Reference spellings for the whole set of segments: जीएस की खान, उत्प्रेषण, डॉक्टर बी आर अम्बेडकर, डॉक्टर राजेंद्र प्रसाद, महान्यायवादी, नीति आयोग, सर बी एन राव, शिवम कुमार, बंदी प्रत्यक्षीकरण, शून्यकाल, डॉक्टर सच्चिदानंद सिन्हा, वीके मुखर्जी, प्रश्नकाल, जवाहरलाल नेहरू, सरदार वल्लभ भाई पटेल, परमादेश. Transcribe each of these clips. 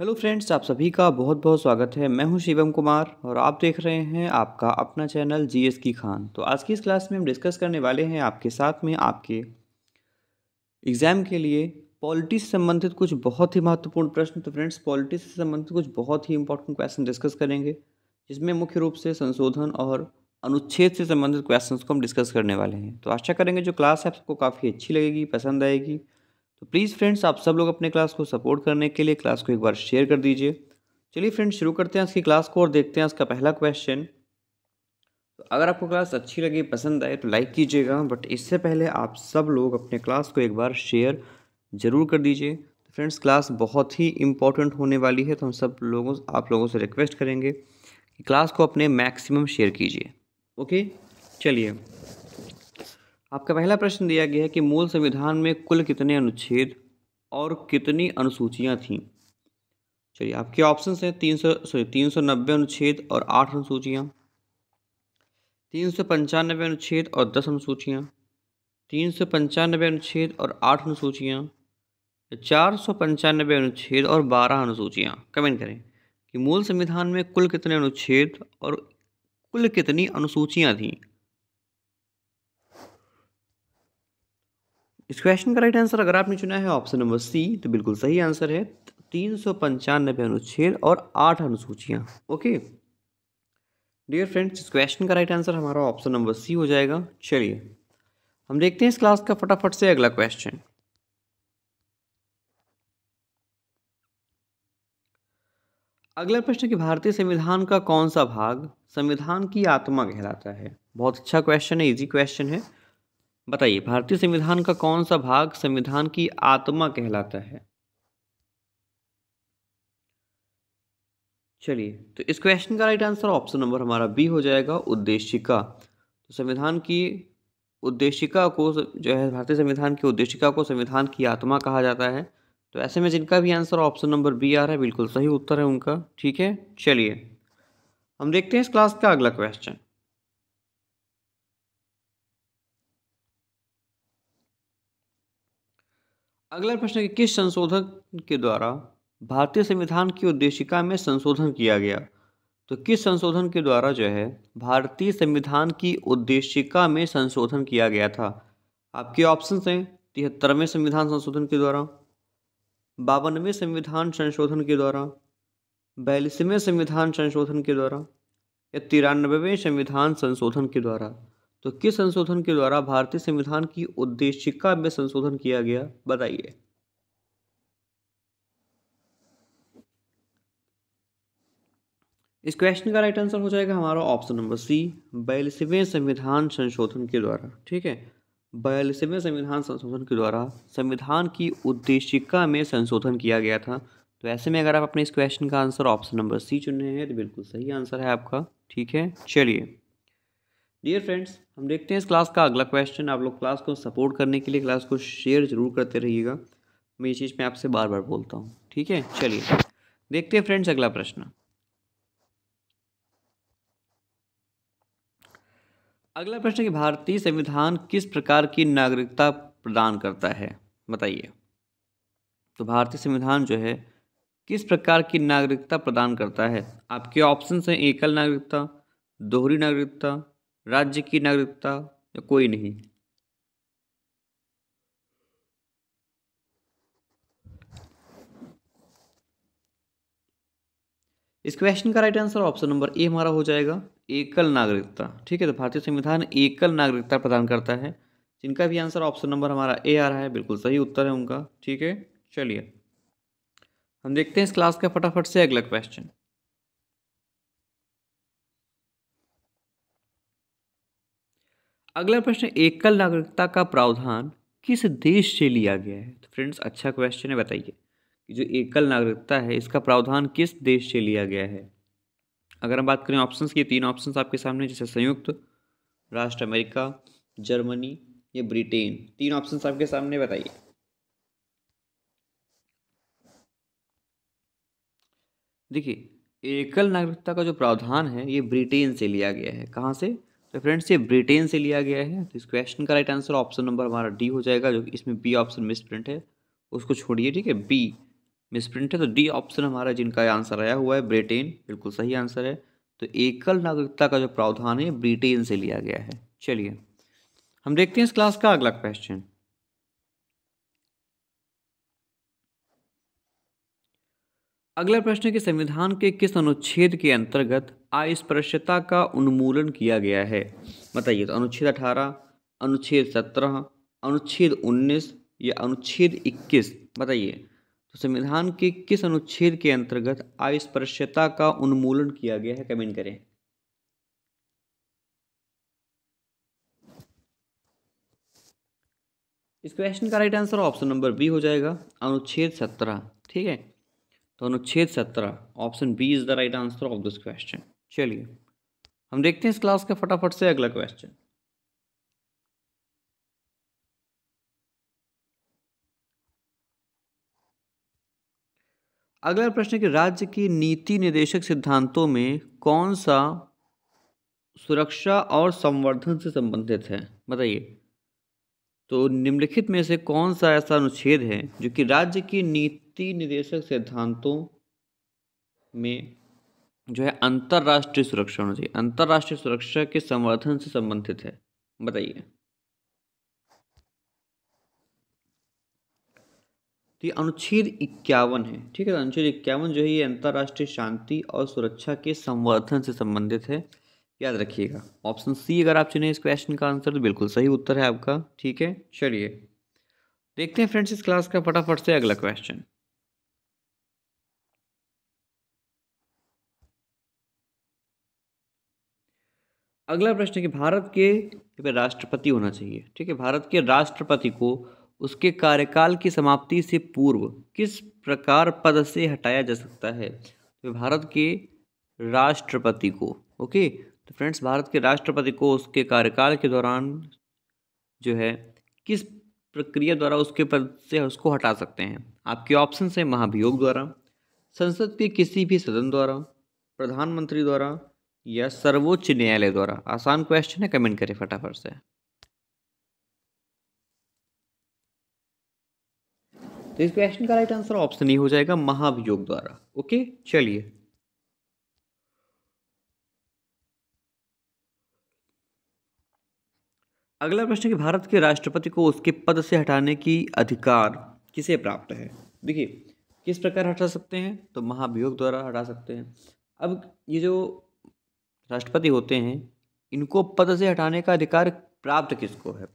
Hello friends, आप सभी का बहुत बहुत स्वागत है। मैं हूं शिवम कुमार और आप देख रहे हैं आपका अपना चैनल जीएस की खान। तो आज की इस क्लास में हम डिस्कस करने वाले हैं आपके साथ में आपके एग्ज़ाम के लिए पॉलिटी से संबंधित कुछ बहुत ही महत्वपूर्ण प्रश्न। तो फ्रेंड्स, पॉलिटी से संबंधित कुछ बहुत ही इंपॉर्टेंट क्वेश्चन डिस्कस करेंगे, जिसमें मुख्य रूप से संशोधन और अनुच्छेद से संबंधित क्वेश्चन को हम डिस्कस करने वाले हैं। तो आशा करेंगे जो क्लास है आपको काफ़ी अच्छी लगेगी, पसंद आएगी। तो प्लीज़ फ्रेंड्स, आप सब लोग अपने क्लास को सपोर्ट करने के लिए क्लास को एक बार शेयर कर दीजिए। चलिए फ्रेंड्स, शुरू करते हैं इसकी क्लास को और देखते हैं इसका पहला क्वेश्चन। तो अगर आपको क्लास अच्छी लगी, पसंद आए तो लाइक कीजिएगा, बट इससे पहले आप सब लोग अपने क्लास को एक बार शेयर ज़रूर कर दीजिए। तो फ्रेंड्स, क्लास बहुत ही इंपॉर्टेंट होने वाली है, तो हम सब लोगों आप लोगों से रिक्वेस्ट करेंगे कि क्लास को अपने मैक्सिमम शेयर कीजिए। ओके, चलिए, आपका पहला प्रश्न दिया गया है कि मूल संविधान में कुल कितने अनुच्छेद और कितनी अनुसूचियां थीं। चलिए, आपके ऑप्शंस हैं 390 अनुच्छेद और 8 अनुसूचियां, 395 अनुच्छेद और 10 अनुसूचियां, 395 अनुच्छेद और 8 अनुसूचियां, 495 अनुच्छेद और 12 अनुसूचियां। कमेंट करें कि मूल संविधान में कुल कितने अनुच्छेद और कुल कितनी अनुसूचियां थीं। इस क्वेश्चन का राइट आंसर अगर आपने चुना है ऑप्शन नंबर सी, तो बिल्कुल सही आंसर है 395 अनुच्छेद और 8 अनुसूचियां। ओके डियर फ्रेंड्स, इस क्वेश्चन का राइट आंसर हमारा ऑप्शन नंबर सी हो जाएगा। चलिए हम देखते हैं इस क्लास का फटाफट से अगला क्वेश्चन। अगला प्रश्न कि भारतीय संविधान का कौन सा भाग संविधान की आत्मा कहलाता है। बहुत अच्छा क्वेश्चन है, इजी क्वेश्चन है। बताइए, भारतीय संविधान का कौन सा भाग संविधान की आत्मा कहलाता है। चलिए, तो इस क्वेश्चन का राइट आंसर ऑप्शन नंबर हमारा बी हो जाएगा, उद्देशिका। तो संविधान की उद्देशिका को जो है, भारतीय संविधान की उद्देशिका को संविधान की आत्मा कहा जाता है। तो ऐसे में जिनका भी आंसर ऑप्शन नंबर बी आ रहा है, बिल्कुल सही उत्तर है उनका। ठीक है, चलिए हम देखते हैं इस क्लास का अगला क्वेश्चन। अगला प्रश्न है कि किस संशोधन के द्वारा भारतीय संविधान की उद्देशिका में संशोधन किया गया। तो किस संशोधन के द्वारा जो है भारतीय संविधान की उद्देशिका में संशोधन किया गया था। आपके ऑप्शंस हैं 73वें संविधान संशोधन के द्वारा, 52वें संविधान संशोधन के द्वारा, 42वें संविधान संशोधन के द्वारा या 93वें संविधान संशोधन के द्वारा। तो किस संशोधन के द्वारा भारतीय संविधान की उद्देशिका में संशोधन किया गया, बताइए। इस क्वेश्चन का राइट आंसर हो जाएगा हमारा ऑप्शन नंबर सी, 42वें संविधान संशोधन के द्वारा। ठीक है, 42वें संविधान संशोधन के द्वारा संविधान की उद्देशिका में संशोधन किया गया था। तो ऐसे में अगर आप अपने इस क्वेश्चन का आंसर ऑप्शन नंबर सी चुने हैं, तो बिल्कुल सही आंसर है आपका। ठीक है, चलिए डियर फ्रेंड्स, हम देखते हैं इस क्लास का अगला क्वेश्चन। आप लोग क्लास को सपोर्ट करने के लिए क्लास को शेयर जरूर करते रहिएगा, मैं ये चीज़ मैं आपसे बार बार बोलता हूँ। ठीक है, चलिए देखते हैं फ्रेंड्स अगला प्रश्न। अगला प्रश्न कि भारतीय संविधान किस प्रकार की नागरिकता प्रदान करता है, बताइए। तो भारतीय संविधान जो है किस प्रकार की नागरिकता प्रदान करता है। आपके ऑप्शन हैं एकल नागरिकता, दोहरी नागरिकता, राज्य की नागरिकता या कोई नहीं। इस क्वेश्चन का right answer option number A हमारा हो जाएगा, एकल नागरिकता। ठीक है, तो भारतीय संविधान एकल नागरिकता प्रदान करता है। जिनका भी आंसर ऑप्शन नंबर हमारा ए आ रहा है, बिल्कुल सही उत्तर है उनका। ठीक है, चलिए हम देखते हैं इस क्लास का फटाफट से अगला क्वेश्चन। अगला प्रश्न, एकल नागरिकता का प्रावधान किस देश से लिया गया है। तो फ्रेंड्स, अच्छा क्वेश्चन है, बताइए कि जो एकल नागरिकता है इसका प्रावधान किस देश से लिया गया है। अगर हम बात करें ऑप्शंस की, 3 ऑप्शंस आपके सामने, जैसे संयुक्त राष्ट्र अमेरिका, जर्मनी या ब्रिटेन। 3 ऑप्शंस आपके सामने, बताइए। देखिए, एकल नागरिकता का जो प्रावधान है ये ब्रिटेन से लिया गया है। कहाँ से? तो फ्रेंड्स, ये ब्रिटेन से लिया गया है। तो इस क्वेश्चन का राइट आंसर ऑप्शन नंबर हमारा डी हो जाएगा, जो कि इसमें बी ऑप्शन मिसप्रिंट है, उसको छोड़िए। ठीक है, बी मिसप्रिंट है। तो डी ऑप्शन हमारा जिनका आंसर आया हुआ है ब्रिटेन, बिल्कुल सही आंसर है। तो एकल नागरिकता का जो प्रावधान है ब्रिटेन से लिया गया है। चलिए हम देखते हैं इस क्लास का अगला क्वेश्चन। अगला प्रश्न है कि संविधान के किस अनुच्छेद के अंतर्गत अस्पृश्यता का उन्मूलन किया गया है, बताइए। तो अनुच्छेद 18, अनुच्छेद 17, अनुच्छेद 19 या अनुच्छेद 21, बताइए। तो संविधान के किस अनुच्छेद के अंतर्गत अस्पृश्यता का उन्मूलन किया गया है, कमेंट करें। इस क्वेश्चन का right answer option number B हो जाएगा, अनुच्छेद 17। ठीक है, तो अनुच्छेद 17 option B is the right answer of this question. चलिए हम देखते हैं इस क्लास का फटाफट से अगला क्वेश्चन। अगला प्रश्न है कि राज्य की नीति निर्देशक सिद्धांतों में कौन सा सुरक्षा और संवर्धन से संबंधित है, बताइए। तो निम्नलिखित में से कौन सा ऐसा अनुच्छेद है जो कि राज्य की नीति निर्देशक सिद्धांतों में जो है अंतर्राष्ट्रीय सुरक्षा होना चाहिए, अंतर्राष्ट्रीय सुरक्षा के संवर्धन से संबंधित है, बताइए। तो ये अनुच्छेद 51 है। ठीक है, तो अनुच्छेद 51 जो है ये अंतर्राष्ट्रीय शांति और सुरक्षा के संवर्धन से संबंधित है, याद रखिएगा। ऑप्शन सी अगर आप चुने इस क्वेश्चन का आंसर तो बिल्कुल सही उत्तर है आपका। ठीक है, चलिए देखते हैं फ्रेंड्स इस क्लास का फटाफट से अगला क्वेश्चन। अगला प्रश्न है कि भारत के राष्ट्रपति होना चाहिए। ठीक है, भारत के राष्ट्रपति को उसके कार्यकाल की समाप्ति से पूर्व किस प्रकार पद से हटाया जा सकता है। तो भारत के राष्ट्रपति को, ओके, तो फ्रेंड्स भारत के राष्ट्रपति को उसके कार्यकाल के दौरान जो है किस प्रक्रिया द्वारा उसके पद से उसको हटा सकते हैं। आपके ऑप्शन हैं महाभियोग द्वारा, संसद के किसी भी सदन द्वारा, प्रधानमंत्री द्वारा या सर्वोच्च न्यायालय द्वारा। आसान क्वेश्चन है, कमेंट करें फटाफट से। तो इस क्वेश्चन का राइट आंसर ऑप्शन ही हो जाएगा, महाभियोग द्वारा। ओके, चलिए अगला प्रश्न है कि भारत के राष्ट्रपति को उसके पद से हटाने की अधिकार किसे प्राप्त है। देखिए किस प्रकार हटा सकते हैं, तो महाभियोग द्वारा हटा सकते हैं। अब ये जो राष्ट्रपति होते हैं इनको पद से हटाने का अधिकार प्राप्त किसको है।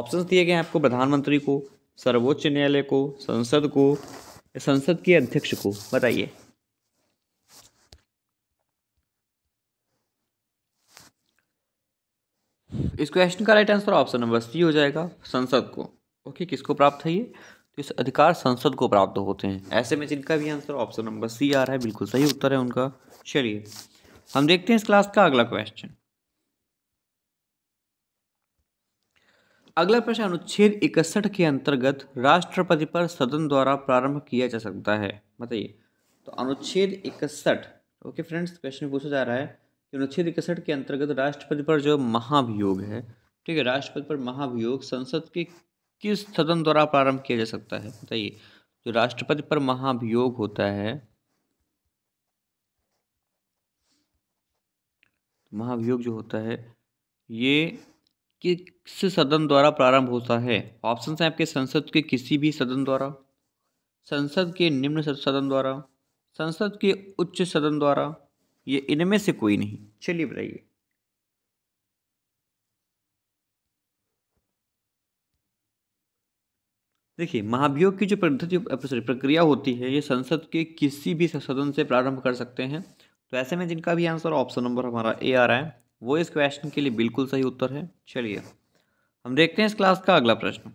ऑप्शंस दिए गए हैं आपको, प्रधानमंत्री को, सर्वोच्च न्यायालय को, संसद को, संसद के अध्यक्ष को, बताइए। इस क्वेश्चन का right answer option number C हो जाएगा, संसद को। ओके, किसको प्राप्त है ये, तो इस अधिकार संसद को प्राप्त होते हैं। ऐसे में जिनका भी आंसर ऑप्शन नंबर सी आ रहा है बिल्कुल सही उत्तर है उनका। चलिए हम देखते हैं इस क्लास का अगला क्वेश्चन। अगला प्रश्न अनुच्छेद 61 के अंतर्गत राष्ट्रपति पर सदन द्वारा प्रारंभ किया जा सकता है, बताइए। तो अनुच्छेद 61, ओके फ्रेंड्स, क्वेश्चन पूछा जा रहा है अनुच्छेद 61 के अंतर्गत राष्ट्रपति पर जो महाभियोग है, ठीक है, राष्ट्रपति पर महाभियोग संसद के किस सदन द्वारा प्रारंभ किया जा सकता है, बताइए। जो राष्ट्रपति पर महाभियोग होता है, महाभियोग जो होता है ये किस सदन द्वारा प्रारंभ होता है। ऑप्शंस हैं आपके, संसद के किसी भी सदन द्वारा, संसद के निम्न सदन द्वारा, संसद के उच्च सदन द्वारा, ये इनमें से कोई नहीं। चलिए बताइए। देखिए महाभियोग की जो पद्धति प्रक्रिया होती है ये संसद के किसी भी सदन से प्रारंभ कर सकते हैं। तो ऐसे में जिनका भी आंसर ऑप्शन नंबर हमारा ए आ रहा है वो इस क्वेश्चन के लिए बिल्कुल सही उत्तर है। चलिए हम देखते हैं इस क्लास का अगला प्रश्न।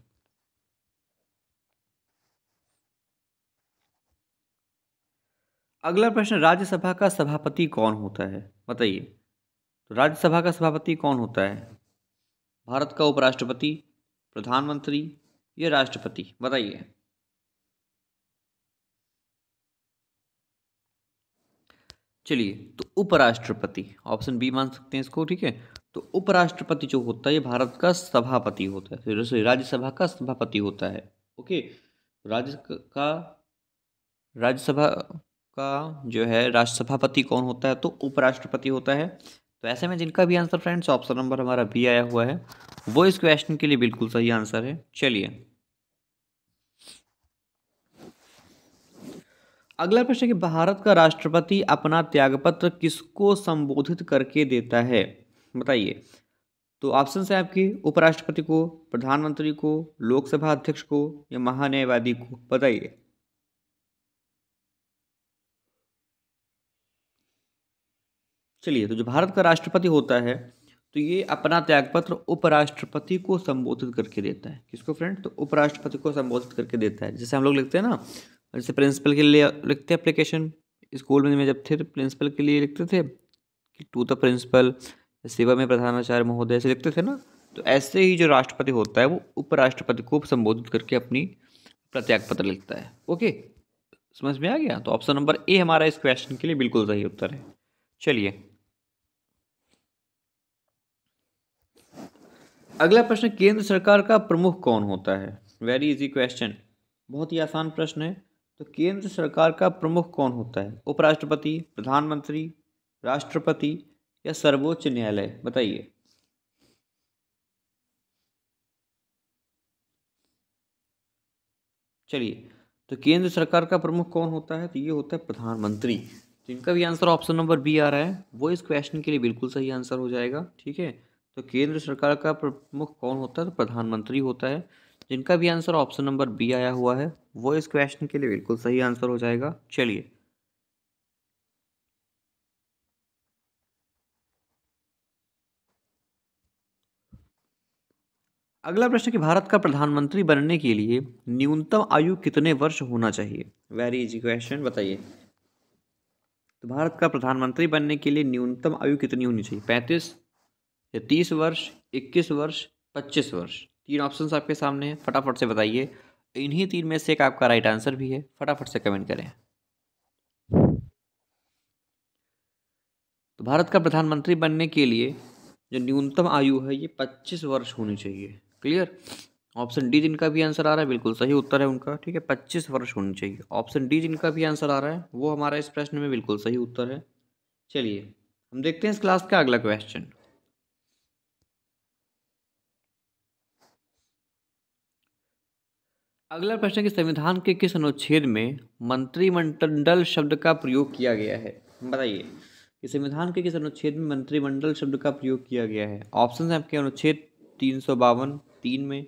अगला प्रश्न, राज्यसभा का सभापति कौन होता है, बताइए। तो राज्यसभा का सभापति कौन होता है, भारत का उपराष्ट्रपति, प्रधानमंत्री या राष्ट्रपति, बताइए। चलिए, तो उपराष्ट्रपति ऑप्शन बी मान सकते हैं इसको। ठीक है, तो उपराष्ट्रपति जो होता है ये भारत का सभापति होता है, राज्यसभा का सभापति होता है। ओके, राज्य का राज्यसभा का जो है राष्ट्रसभापति कौन होता है, तो उपराष्ट्रपति होता है। तो ऐसे में जिनका भी आंसर फ्रेंड्स ऑप्शन नंबर हमारा बी आया हुआ है वो इस क्वेश्चन के लिए बिल्कुल सही आंसर है। चलिए अगला प्रश्न है कि भारत का राष्ट्रपति अपना त्यागपत्र किसको संबोधित करके देता है, बताइए। तो ऑप्शन है आपकी उपराष्ट्रपति को, प्रधानमंत्री को, लोकसभा अध्यक्ष को या महान्यायवादी को, बताइए। चलिए तो जो भारत का राष्ट्रपति होता है तो ये अपना त्यागपत्र उपराष्ट्रपति को संबोधित करके देता है। किसको फ्रेंड? तो उपराष्ट्रपति को संबोधित करके देता है। जैसे हम लोग लिखते हैं ना, जैसे प्रिंसिपल के लिए लिखते हैं एप्लीकेशन, स्कूल में जब थे तो प्रिंसिपल के लिए लिखते थे कि टू द प्रिंसिपल, सेवा में प्रधानाचार्य महोदय से लिखते थे ना, तो ऐसे ही जो राष्ट्रपति होता है वो उपराष्ट्रपति को संबोधित करके अपना त्यागपत्र लिखता है। ओके, समझ में आ गया? तो ऑप्शन नंबर ए हमारा इस क्वेश्चन के लिए बिल्कुल सही उत्तर है। चलिए अगला प्रश्न, केंद्र सरकार का प्रमुख कौन होता है? वेरी इजी क्वेश्चन, बहुत ही आसान प्रश्न है। तो केंद्र सरकार का प्रमुख कौन होता है? उपराष्ट्रपति, प्रधानमंत्री, राष्ट्रपति या सर्वोच्च न्यायालय, बताइए। चलिए तो केंद्र सरकार का प्रमुख कौन होता है, तो ये होता है प्रधानमंत्री। जिनका भी आंसर ऑप्शन नंबर बी आ रहा है वो इस क्वेश्चन के लिए बिल्कुल सही आंसर हो जाएगा। ठीक है, तो केंद्र सरकार का प्रमुख कौन होता है, तो प्रधानमंत्री होता है। जिनका भी आंसर ऑप्शन नंबर बी आया हुआ है वो इस क्वेश्चन के लिए बिल्कुल सही आंसर हो जाएगा। चलिए अगला प्रश्न कि भारत का प्रधानमंत्री बनने के लिए न्यूनतम आयु कितने वर्ष होना चाहिए? वेरी इजी क्वेश्चन, बताइए। तो भारत का प्रधानमंत्री बनने के लिए न्यूनतम आयु कितनी होनी चाहिए? 35 या 30 वर्ष, 21 वर्ष, 25 वर्ष। तीन ऑप्शंस आपके सामने हैं, फटाफट से बताइए। इन्हीं तीन में से एक आपका राइट आंसर भी है, फटाफट से कमेंट करें। तो भारत का प्रधानमंत्री बनने के लिए जो न्यूनतम आयु है ये 25 वर्ष होनी चाहिए। क्लियर? ऑप्शन डी जिनका भी आंसर आ रहा है बिल्कुल सही उत्तर है उनका। ठीक है, 25 वर्ष होनी चाहिए। ऑप्शन डी जिनका भी आंसर आ रहा है वो हमारा इस प्रश्न में बिल्कुल सही उत्तर है। चलिए हम देखते हैं इस क्लास का अगला क्वेश्चन। अगला प्रश्न कि संविधान के किस अनुच्छेद में मंत्रिमंडल शब्द का प्रयोग किया गया है, बताइए। कि संविधान के किस अनुच्छेद में मंत्रिमंडल शब्द का प्रयोग किया गया है? ऑप्शन है आपके अनुच्छेद 352 3 में,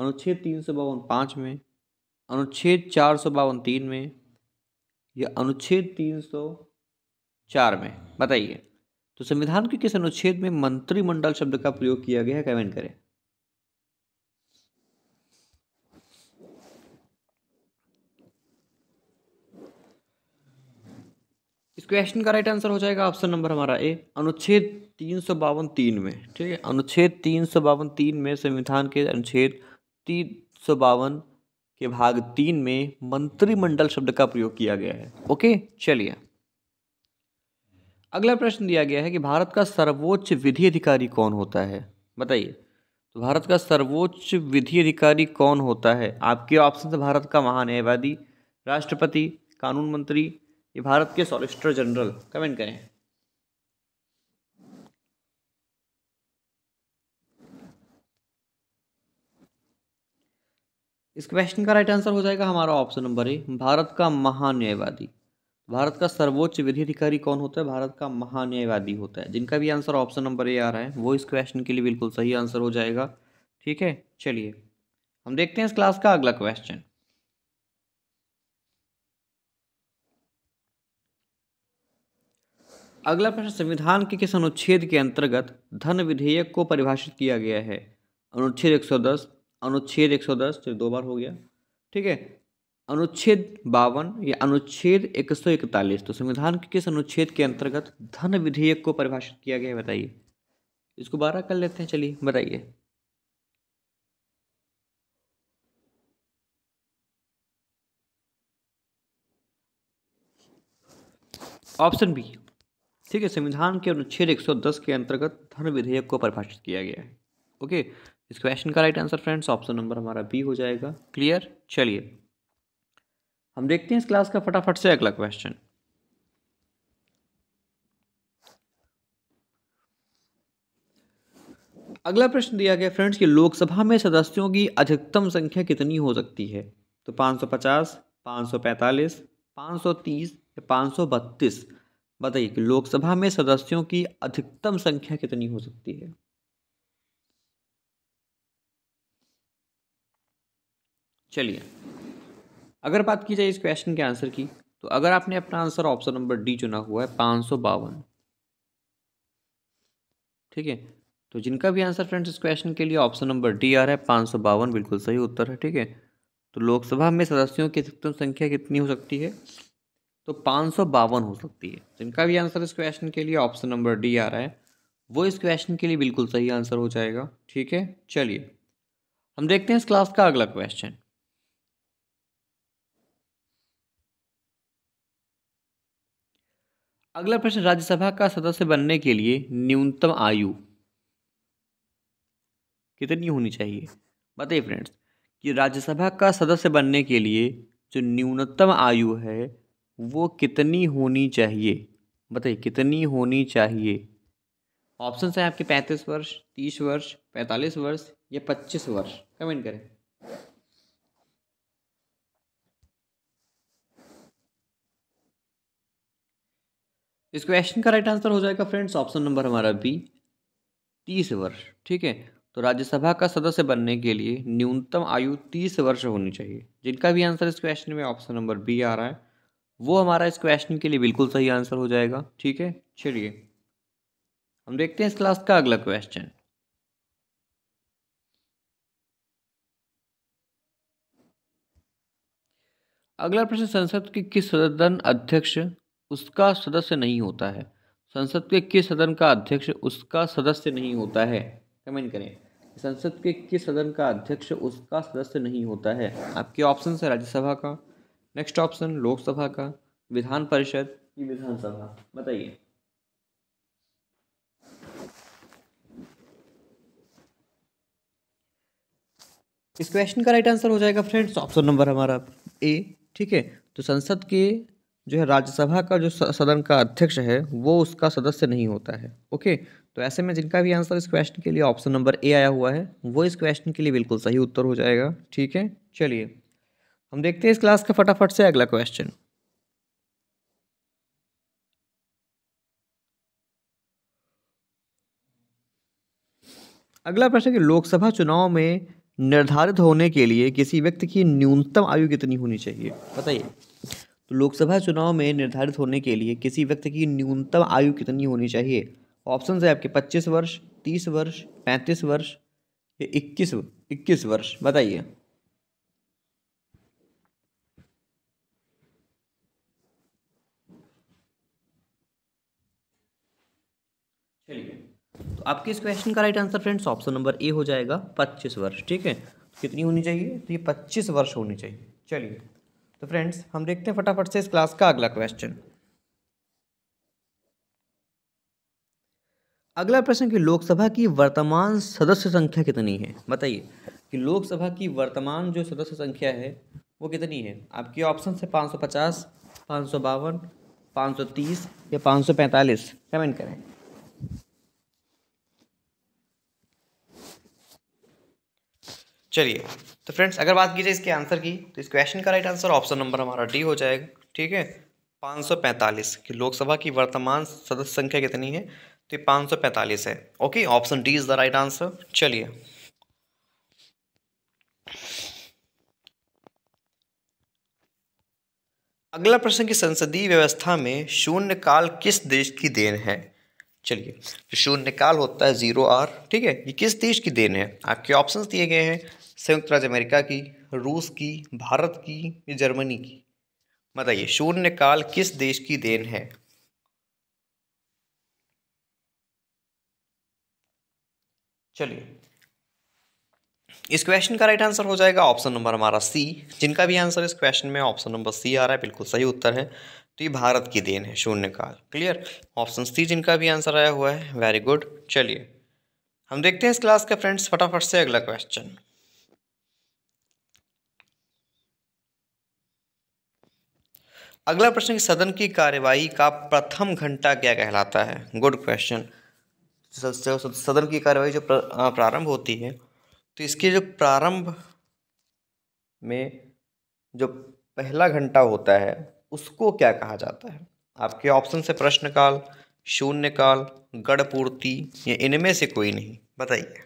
अनुच्छेद 352 5 में, अनुच्छेद 452 3 में या अनुच्छेद 304 में, बताइए। तो संविधान के किस अनुच्छेद में मंत्रिमंडल शब्द का प्रयोग किया गया है, कमेंट करें। इस क्वेश्चन का राइट आंसर हो जाएगा ऑप्शन नंबर हमारा ए, अनुच्छेद 352(3) में। ठीक है, अनुच्छेद 352(3) में, संविधान के अनुच्छेद 352 के भाग 3 में मंत्रिमंडल शब्द का प्रयोग किया गया है। ओके, चलिए अगला प्रश्न दिया गया है कि भारत का सर्वोच्च विधि अधिकारी कौन होता है, बताइए। तो भारत का सर्वोच्च विधि अधिकारी कौन होता है? आपके ऑप्शन है भारत का महान्यायवादी, राष्ट्रपति, कानून मंत्री, भारत के सॉलिसिटर जनरल, कमेंट करें। इस क्वेश्चन का राइट आंसर हो जाएगा हमारा ऑप्शन नंबर ए, भारत का महान्यायवादी। भारत का सर्वोच्च विधि अधिकारी कौन होता है? भारत का महान्यायवादी होता है। जिनका भी आंसर ऑप्शन नंबर ए आ रहा है वो इस क्वेश्चन के लिए बिल्कुल सही आंसर हो जाएगा। ठीक है, चलिए हम देखते हैं इस क्लास का अगला क्वेश्चन। अगला प्रश्न, संविधान के किस अनुच्छेद के अंतर्गत धन विधेयक को परिभाषित किया गया है? अनुच्छेद 110, अनुच्छेद 110 दो बार हो गया, ठीक है, अनुच्छेद 52 या अनुच्छेद 141। तो संविधान के किस अनुच्छेद के अंतर्गत धन विधेयक को परिभाषित किया गया है, बताइए। इसको 12 कर लेते हैं, चलिए बताइए। ऑप्शन बी, ठीक है, संविधान के अनुच्छेद 110 के अंतर्गत धन विधेयक को परिभाषित किया गया है। ओके, इस क्वेश्चन का right answer friends option number हमारा बी हो जाएगा। क्लियर? चलिए हम देखते हैं इस क्लास का फटाफट से अगला क्वेश्चन। अगला प्रश्न दिया गया फ्रेंड्स कि लोकसभा में सदस्यों की अधिकतम संख्या कितनी हो सकती है। तो 550, 545, 530 या 532, बताइए कि लोकसभा में सदस्यों की अधिकतम संख्या कितनी हो सकती है। चलिए अगर बात की जाए इस क्वेश्चन के आंसर की, तो अगर आपने अपना आंसर ऑप्शन नंबर डी चुना हुआ है 552, ठीक है, तो जिनका भी आंसर फ्रेंड्स इस क्वेश्चन के लिए ऑप्शन नंबर डी आ रहा है 552 बिल्कुल सही उत्तर है, ठीक है। तो लोकसभा में सदस्यों की अधिकतम संख्या कितनी हो सकती है, तो 552 हो सकती है। जिनका भी आंसर इस क्वेश्चन के लिए ऑप्शन नंबर डी आ रहा है वो इस क्वेश्चन के लिए बिल्कुल सही आंसर हो जाएगा, ठीक है। चलिए हम देखते हैं इस क्लास का अगला क्वेश्चन। अगला प्रश्न, राज्यसभा का सदस्य बनने के लिए न्यूनतम आयु कितनी होनी चाहिए। बताइए फ्रेंड्स कि राज्यसभा का सदस्य बनने के लिए जो न्यूनतम आयु है वो कितनी होनी चाहिए, बताइए कितनी होनी चाहिए। ऑप्शंस हैं आपके 35 वर्ष, 30 वर्ष, 45 वर्ष या 25 वर्ष। कमेंट करें। इस क्वेश्चन का राइट आंसर हो जाएगा फ्रेंड्स ऑप्शन नंबर हमारा बी 30 वर्ष, ठीक है। तो राज्यसभा का सदस्य बनने के लिए न्यूनतम आयु 30 वर्ष होनी चाहिए। जिनका भी आंसर इस क्वेश्चन में ऑप्शन नंबर बी आ रहा है वो हमारा इस क्वेश्चन के लिए बिल्कुल सही आंसर हो जाएगा, ठीक है। चलिए हम देखते हैं इस क्लास का अगला क्वेश्चन। अगला प्रश्न, संसद के किस सदन अध्यक्ष उसका सदस्य नहीं होता है। संसद के किस सदन का अध्यक्ष उसका सदस्य नहीं होता है। कमेंट करें, संसद के किस सदन का अध्यक्ष उसका सदस्य नहीं होता है। आपके ऑप्शन है राज्यसभा का, नेक्स्ट ऑप्शन लोकसभा का, विधान परिषद या विधानसभा। बताइए इस क्वेश्चन का राइट आंसर हो जाएगा फ्रेंड्स ऑप्शन नंबर हमारा ए, ठीक है। तो संसद के जो है राज्यसभा का जो सदन का अध्यक्ष है वो उसका सदस्य नहीं होता है, ओके। तो ऐसे में जिनका भी आंसर इस क्वेश्चन के लिए ऑप्शन नंबर ए आया हुआ है वो इस क्वेश्चन के लिए बिल्कुल सही उत्तर हो जाएगा, ठीक है। चलिए हम देखते हैं इस क्लास का फटाफट से अगला क्वेश्चन। अगला प्रश्न है कि लोकसभा चुनाव में निर्धारित होने के लिए किसी व्यक्ति की न्यूनतम आयु कितनी होनी चाहिए। बताइए तो लोकसभा चुनाव में निर्धारित होने के लिए किसी व्यक्ति की न्यूनतम आयु कितनी होनी चाहिए। ऑप्शन है आपके 25 वर्ष, 30 वर्ष, 35 वर्ष या 21 वर्ष। बताइए तो आपके इस क्वेश्चन का right answer friends option number A हो जाएगा 25 वर्ष, ठीक है। कितनी होनी चाहिए, तो ये 25 वर्ष होनी चाहिए। चलिए तो फ्रेंड्स हम देखते हैं फटाफट से इस क्लास का अगला क्वेश्चन। अगला प्रश्न कि लोकसभा की वर्तमान सदस्य संख्या कितनी है। बताइए कि लोकसभा की वर्तमान जो सदस्य संख्या है वो कितनी है। आपके ऑप्शन है 550, 552, 530 या 545। कमेंट करें। चलिए तो फ्रेंड्स अगर बात की जाए इसके आंसर की, तो इस क्वेश्चन का राइट आंसर ऑप्शन नंबर हमारा डी हो जाएगा, ठीक है। 545 कि लोकसभा की वर्तमान सदस्य संख्या कितनी है, तो ये 545 है, okay. Option D is the right answer. चलिए अगला प्रश्न की संसदीय व्यवस्था में शून्यकाल किस देश की देन है। चलिए शून्यकाल होता है 0 आर, ठीक है, ये किस देश की देन है। आपके ऑप्शंस दिए गए हैं संयुक्त राज्य अमेरिका की, रूस की, भारत की या जर्मनी की। बताइए शून्यकाल किस देश की देन है। चलिए इस क्वेश्चन का राइट आंसर हो जाएगा ऑप्शन नंबर हमारा सी। जिनका भी आंसर इस क्वेश्चन में ऑप्शन नंबर सी आ रहा है बिल्कुल सही उत्तर है। तो ये भारत की देन है शून्यकाल, क्लियर। ऑप्शन सी जिनका भी आंसर आया हुआ है, वेरी गुड। चलिए हम देखते हैं इस क्लास का फ्रेंड्स फटाफट से अगला क्वेश्चन। अगला प्रश्न कि सदन की कार्यवाही का प्रथम घंटा क्या कहलाता है। Good question. सदन की कार्यवाही जो प्रारंभ होती है तो इसके जो प्रारंभ में जो पहला घंटा होता है उसको क्या कहा जाता है। आपके ऑप्शन से प्रश्नकाल, शून्यकाल, गढ़पूर्ति या इनमें से कोई नहीं, बताइए।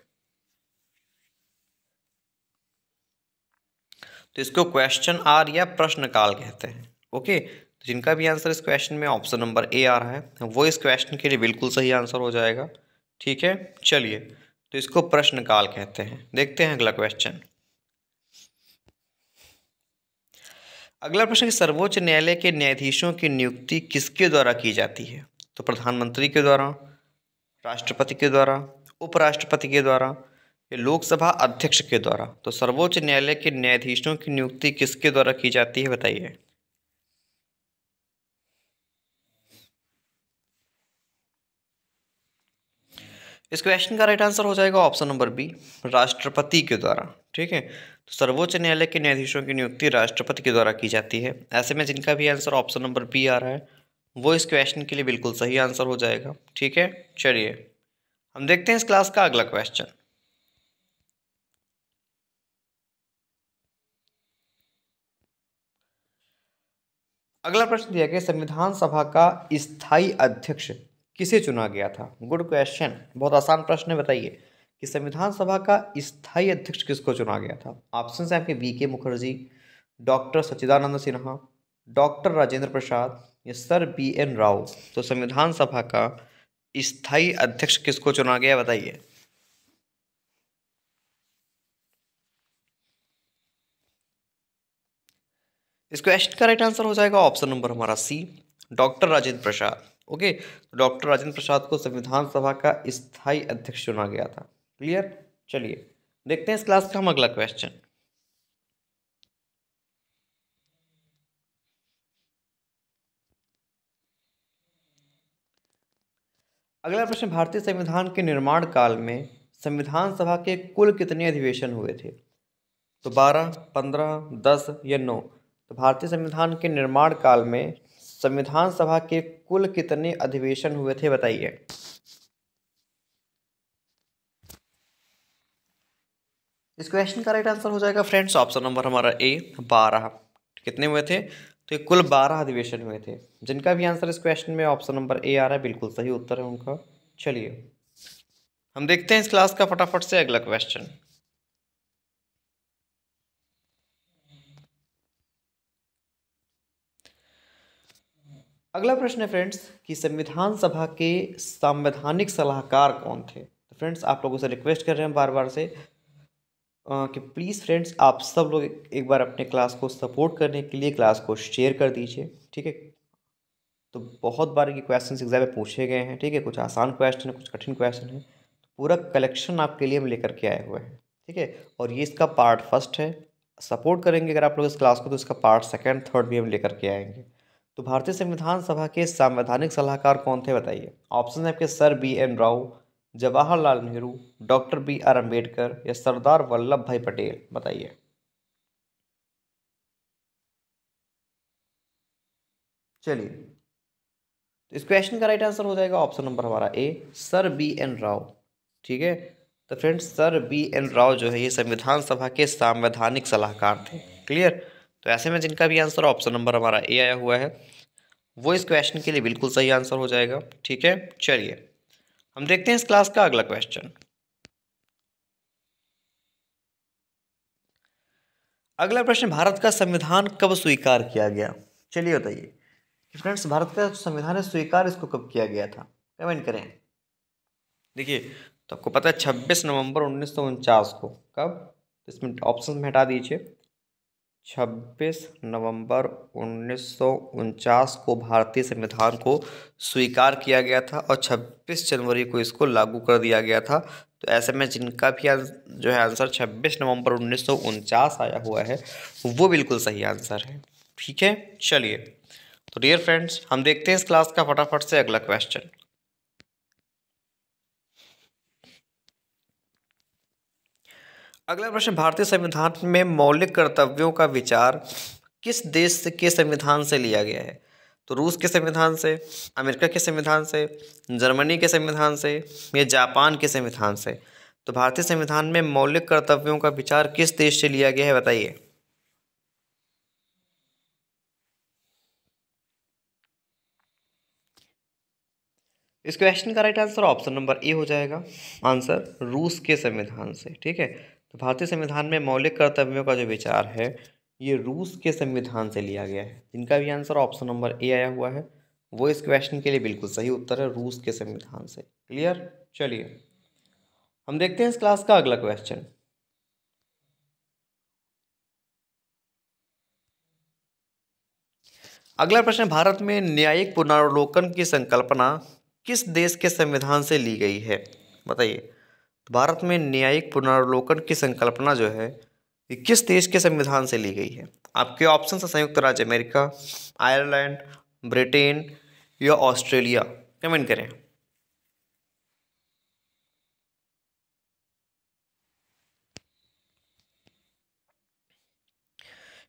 तो इसको क्वेश्चन आर या प्रश्नकाल कहते हैं। ओके, तो जिनका भी आंसर इस क्वेश्चन में ऑप्शन नंबर ए आ रहा है वो इस क्वेश्चन के लिए बिल्कुल सही आंसर हो जाएगा। ठीक है, चलिए तो इसको प्रश्नकाल कहते हैं। देखते हैं अगला क्वेश्चन। अगला प्रश्न कि सर्वोच्च न्यायालय के न्यायाधीशों की नियुक्ति किसके द्वारा की जाती है। तो प्रधानमंत्री के द्वारा, राष्ट्रपति के द्वारा, उपराष्ट्रपति के द्वारा, लोकसभा अध्यक्ष के द्वारा। तो सर्वोच्च न्यायालय के न्यायाधीशों की नियुक्ति किसके द्वारा की जाती है, बताइए। इस क्वेश्चन का राइट आंसर हो जाएगा ऑप्शन नंबर बी, राष्ट्रपति के द्वारा। ठीक है, तो सर्वोच्च न्यायालय के न्यायाधीशों की नियुक्ति राष्ट्रपति के द्वारा की जाती है। ऐसे में जिनका भी आंसर ऑप्शन नंबर बी आ रहा है वो इस क्वेश्चन के लिए बिल्कुल सही आंसर हो जाएगा। ठीक है, चलिए हम देखते हैं इस क्लास का अगला क्वेश्चन। अगला प्रश्न दिया गया संविधान सभा का स्थायी अध्यक्ष किसे चुना गया था। गुड क्वेश्चन, बहुत आसान प्रश्न है। बताइए कि संविधान सभा का स्थायी अध्यक्ष किसको चुना गया था। ऑप्शन है आपके वीके मुखर्जी, डॉक्टर सच्चिदानंद सिन्हा, डॉक्टर राजेंद्र प्रसाद या सर बीएन राव। तो संविधान सभा का स्थायी अध्यक्ष किसको चुना गया, बताइए। इस क्वेश्चन का राइट आंसर हो जाएगा ऑप्शन नंबर हमारा C, डॉक्टर राजेंद्र प्रसाद। Okay, तो डॉक्टर राजेंद्र प्रसाद को संविधान सभा का स्थायी अध्यक्ष चुना गया था। क्लियर, चलिए देखते हैं इस क्लास का हम अगला क्वेश्चन। अगला प्रश्न भारतीय संविधान के निर्माण काल में संविधान सभा के कुल कितने अधिवेशन हुए थे। तो 12, 15, 10 या 9। तो भारतीय संविधान के निर्माण काल में संविधान सभा के कुल कितने अधिवेशन हुए थे, बताइए। इस क्वेश्चन का राइट आंसर हो जाएगा फ्रेंड्स ऑप्शन नंबर हमारा ए, 12। कितने हुए थे, तो कुल 12 अधिवेशन हुए थे। जिनका भी आंसर इस क्वेश्चन में ऑप्शन नंबर ए आ रहा है बिल्कुल सही उत्तर है उनका। चलिए हम देखते हैं इस क्लास का फटाफट से अगला क्वेश्चन। अगला प्रश्न है फ्रेंड्स कि संविधान सभा के संवैधानिक सलाहकार कौन थे। तो फ्रेंड्स आप लोगों से रिक्वेस्ट कर रहे हैं बार बार से कि प्लीज़ फ्रेंड्स आप सब लोग एक बार अपने क्लास को सपोर्ट करने के लिए क्लास को शेयर कर दीजिए। ठीक है, तो बहुत बार ये क्वेश्चन एग्जाम में पूछे गए हैं। ठीक है, कुछ आसान क्वेश्चन है, कुछ कठिन क्वेश्चन है, तो पूरा कलेक्शन आपके लिए हम लेकर के आए हुए हैं। ठीक है, और ये इसका पार्ट फर्स्ट है। सपोर्ट करेंगे अगर आप लोग इस क्लास को तो इसका पार्ट सेकेंड, थर्ड भी हम लेकर के आएंगे। तो भारतीय संविधान सभा के संवैधानिक सलाहकार कौन थे, बताइए। ऑप्शन है आपके सर बी एन राव, जवाहरलाल नेहरू, डॉक्टर बी आर अम्बेडकर या सरदार वल्लभ भाई पटेल, बताइए। चलिए तो इस क्वेश्चन का राइट आंसर हो जाएगा ऑप्शन नंबर हमारा A, सर बी एन राव। ठीक है, तो friends सर बी एन राव जो है ये संविधान सभा के संवैधानिक सलाहकार थे। क्लियर, तो ऐसे में जिनका भी आंसर ऑप्शन नंबर हमारा ए आया हुआ है वो इस क्वेश्चन के लिए बिल्कुल सही आंसर हो जाएगा। ठीक है, चलिए हम देखते हैं इस क्लास का अगला क्वेश्चन। अगला प्रश्न भारत का संविधान कब स्वीकार किया गया। चलिए बताइए कि फ्रेंड्स भारत का संविधान है स्वीकार इसको कब किया गया था, कमेंट करें। देखिए तो आपको पता है 26 नवंबर 1949 को। कब, इसमें ऑप्शन में हटा दीजिए। 26 नवंबर 1949 को भारतीय संविधान को स्वीकार किया गया था और 26 जनवरी को इसको लागू कर दिया गया था। तो ऐसे में जिनका भी जो है आंसर 26 नवंबर 1949 आया हुआ है वो बिल्कुल सही आंसर है। ठीक है, चलिए तो डियर फ्रेंड्स हम देखते हैं इस क्लास का फटाफट से अगला क्वेश्चन। अगला प्रश्न भारतीय संविधान में मौलिक कर्तव्यों का विचार किस देश के संविधान से लिया गया है? तो रूस के संविधान से, अमेरिका के संविधान से, जर्मनी के संविधान से या जापान के संविधान से। तो भारतीय संविधान में मौलिक कर्तव्यों का विचार किस देश से लिया गया है बताइए। इस क्वेश्चन का right answer option number A हो जाएगा, आंसर रूस के संविधान से। ठीक है, तो भारतीय संविधान में मौलिक कर्तव्यों का जो विचार है ये रूस के संविधान से लिया गया है। जिनका भी आंसर ऑप्शन नंबर ए आया हुआ है वो इस क्वेश्चन के लिए बिल्कुल सही उत्तर है, रूस के संविधान से। क्लियर। चलिए हम देखते हैं इस क्लास का अगला क्वेश्चन। अगला प्रश्न, भारत में न्यायिक पुनरावलोकन की संकल्पना किस देश के संविधान से ली गई है बताइए। भारत में न्यायिक पुनरावलोकन की संकल्पना जो है ये किस देश के संविधान से ली गई है? आपके ऑप्शन है संयुक्त राज्य अमेरिका, आयरलैंड, ब्रिटेन या ऑस्ट्रेलिया। कमेंट करें।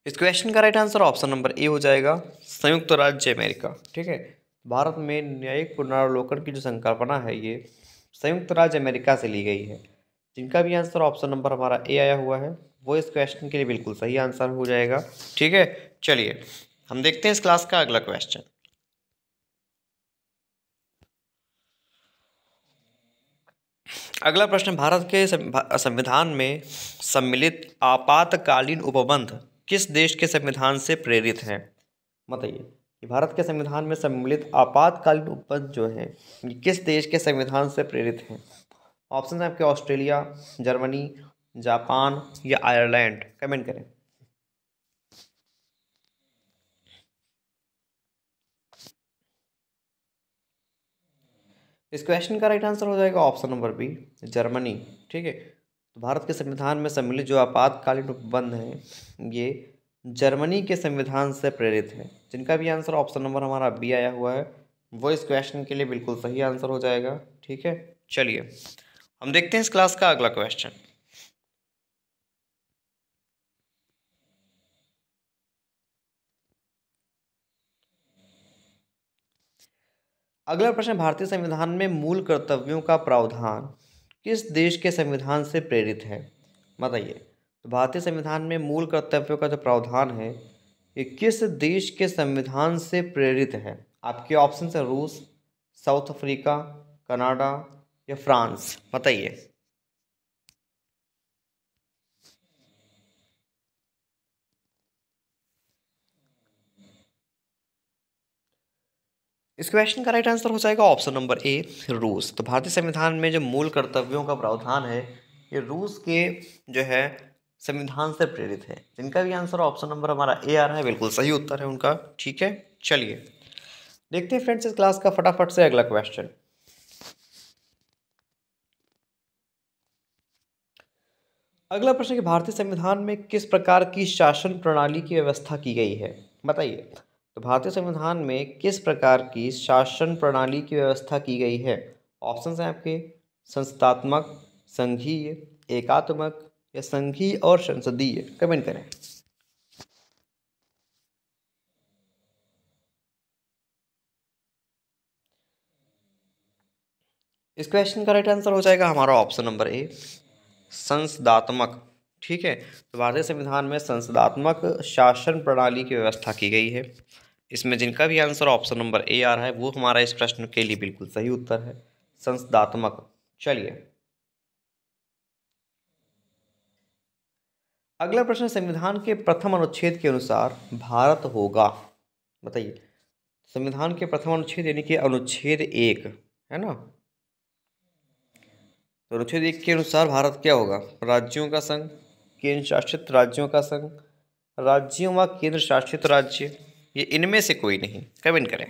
इस क्वेश्चन का right answer option number A हो जाएगा, संयुक्त राज्य अमेरिका। ठीक है, भारत में न्यायिक पुनरावलोकन की जो संकल्पना है ये संयुक्त राज्य अमेरिका से ली गई है। जिनका भी आंसर ऑप्शन नंबर हमारा ए आया हुआ है वो इस क्वेश्चन के लिए बिल्कुल सही आंसर हो जाएगा। ठीक है, चलिए हम देखते हैं इस क्लास का अगला क्वेश्चन। अगला प्रश्न, भारत के संविधान में सम्मिलित आपातकालीन उपबंध किस देश के संविधान से प्रेरित हैं बताइए। भारत के संविधान में सम्मिलित आपातकालीन उपबंध जो है ये किस देश के संविधान से प्रेरित हैं? ऑप्शन है आपके ऑस्ट्रेलिया, जर्मनी, जापान या आयरलैंड। कमेंट करें। इस क्वेश्चन का राइट आंसर हो जाएगा ऑप्शन नंबर बी, जर्मनी। ठीक है, तो भारत के संविधान में सम्मिलित जो आपातकालीन उपबंध हैं ये जर्मनी के संविधान से प्रेरित है। जिनका भी आंसर ऑप्शन नंबर हमारा बी आया हुआ है वो इस क्वेश्चन के लिए बिल्कुल सही आंसर हो जाएगा। ठीक है, चलिए हम देखते हैं इस क्लास का अगला क्वेश्चन। अगला प्रश्न, भारतीय संविधान में मूल कर्तव्यों का प्रावधान किस देश के संविधान से प्रेरित है बताइए। तो भारतीय संविधान में मूल कर्तव्यों का जो प्रावधान है ये किस देश के संविधान से प्रेरित है? आपके ऑप्शन है रूस, साउथ अफ्रीका, कनाडा या फ्रांस। बताइए। इस क्वेश्चन का राइट आंसर हो जाएगा ऑप्शन नंबर ए, रूस। तो भारतीय संविधान में जो मूल कर्तव्यों का प्रावधान है ये रूस के जो है संविधान से प्रेरित है। जिनका भी आंसर ऑप्शन नंबर हमारा ए आ रहा है बिल्कुल सही उत्तर है उनका। ठीक है, चलिए देखते हैं फ्रेंड्स इस क्लास का फटाफट से अगला क्वेश्चन। अगला प्रश्न है कि भारतीय संविधान में किस प्रकार की शासन प्रणाली की व्यवस्था की गई है बताइए। तो भारतीय संविधान में किस प्रकार की शासन प्रणाली की व्यवस्था की गई है? ऑप्शंस हैं आपके संस्थात्मक, संघीय, एकात्मक या संघीय और संसदीय। कमेंट करें। इस क्वेश्चन का राइट आंसर हो जाएगा हमारा ऑप्शन नंबर ए, संसदात्मक। ठीक है, तो भारतीय संविधान में संसदात्मक शासन प्रणाली की व्यवस्था की गई है। इसमें जिनका भी आंसर ऑप्शन नंबर ए आ रहा है वो हमारा इस प्रश्न के लिए बिल्कुल सही उत्तर है, संसदात्मक। चलिए अगला प्रश्न, संविधान के प्रथम अनुच्छेद के अनुसार भारत होगा बताइए। संविधान के प्रथम अनुच्छेद यानी कि अनुच्छेद 1 है ना, तो अनुच्छेद 1 के अनुसार भारत क्या होगा? राज्यों का संघ, केंद्र शासित राज्यों का संघ, राज्यों व केंद्र शासित राज्य, ये इनमें से कोई नहीं। कमेंट करें।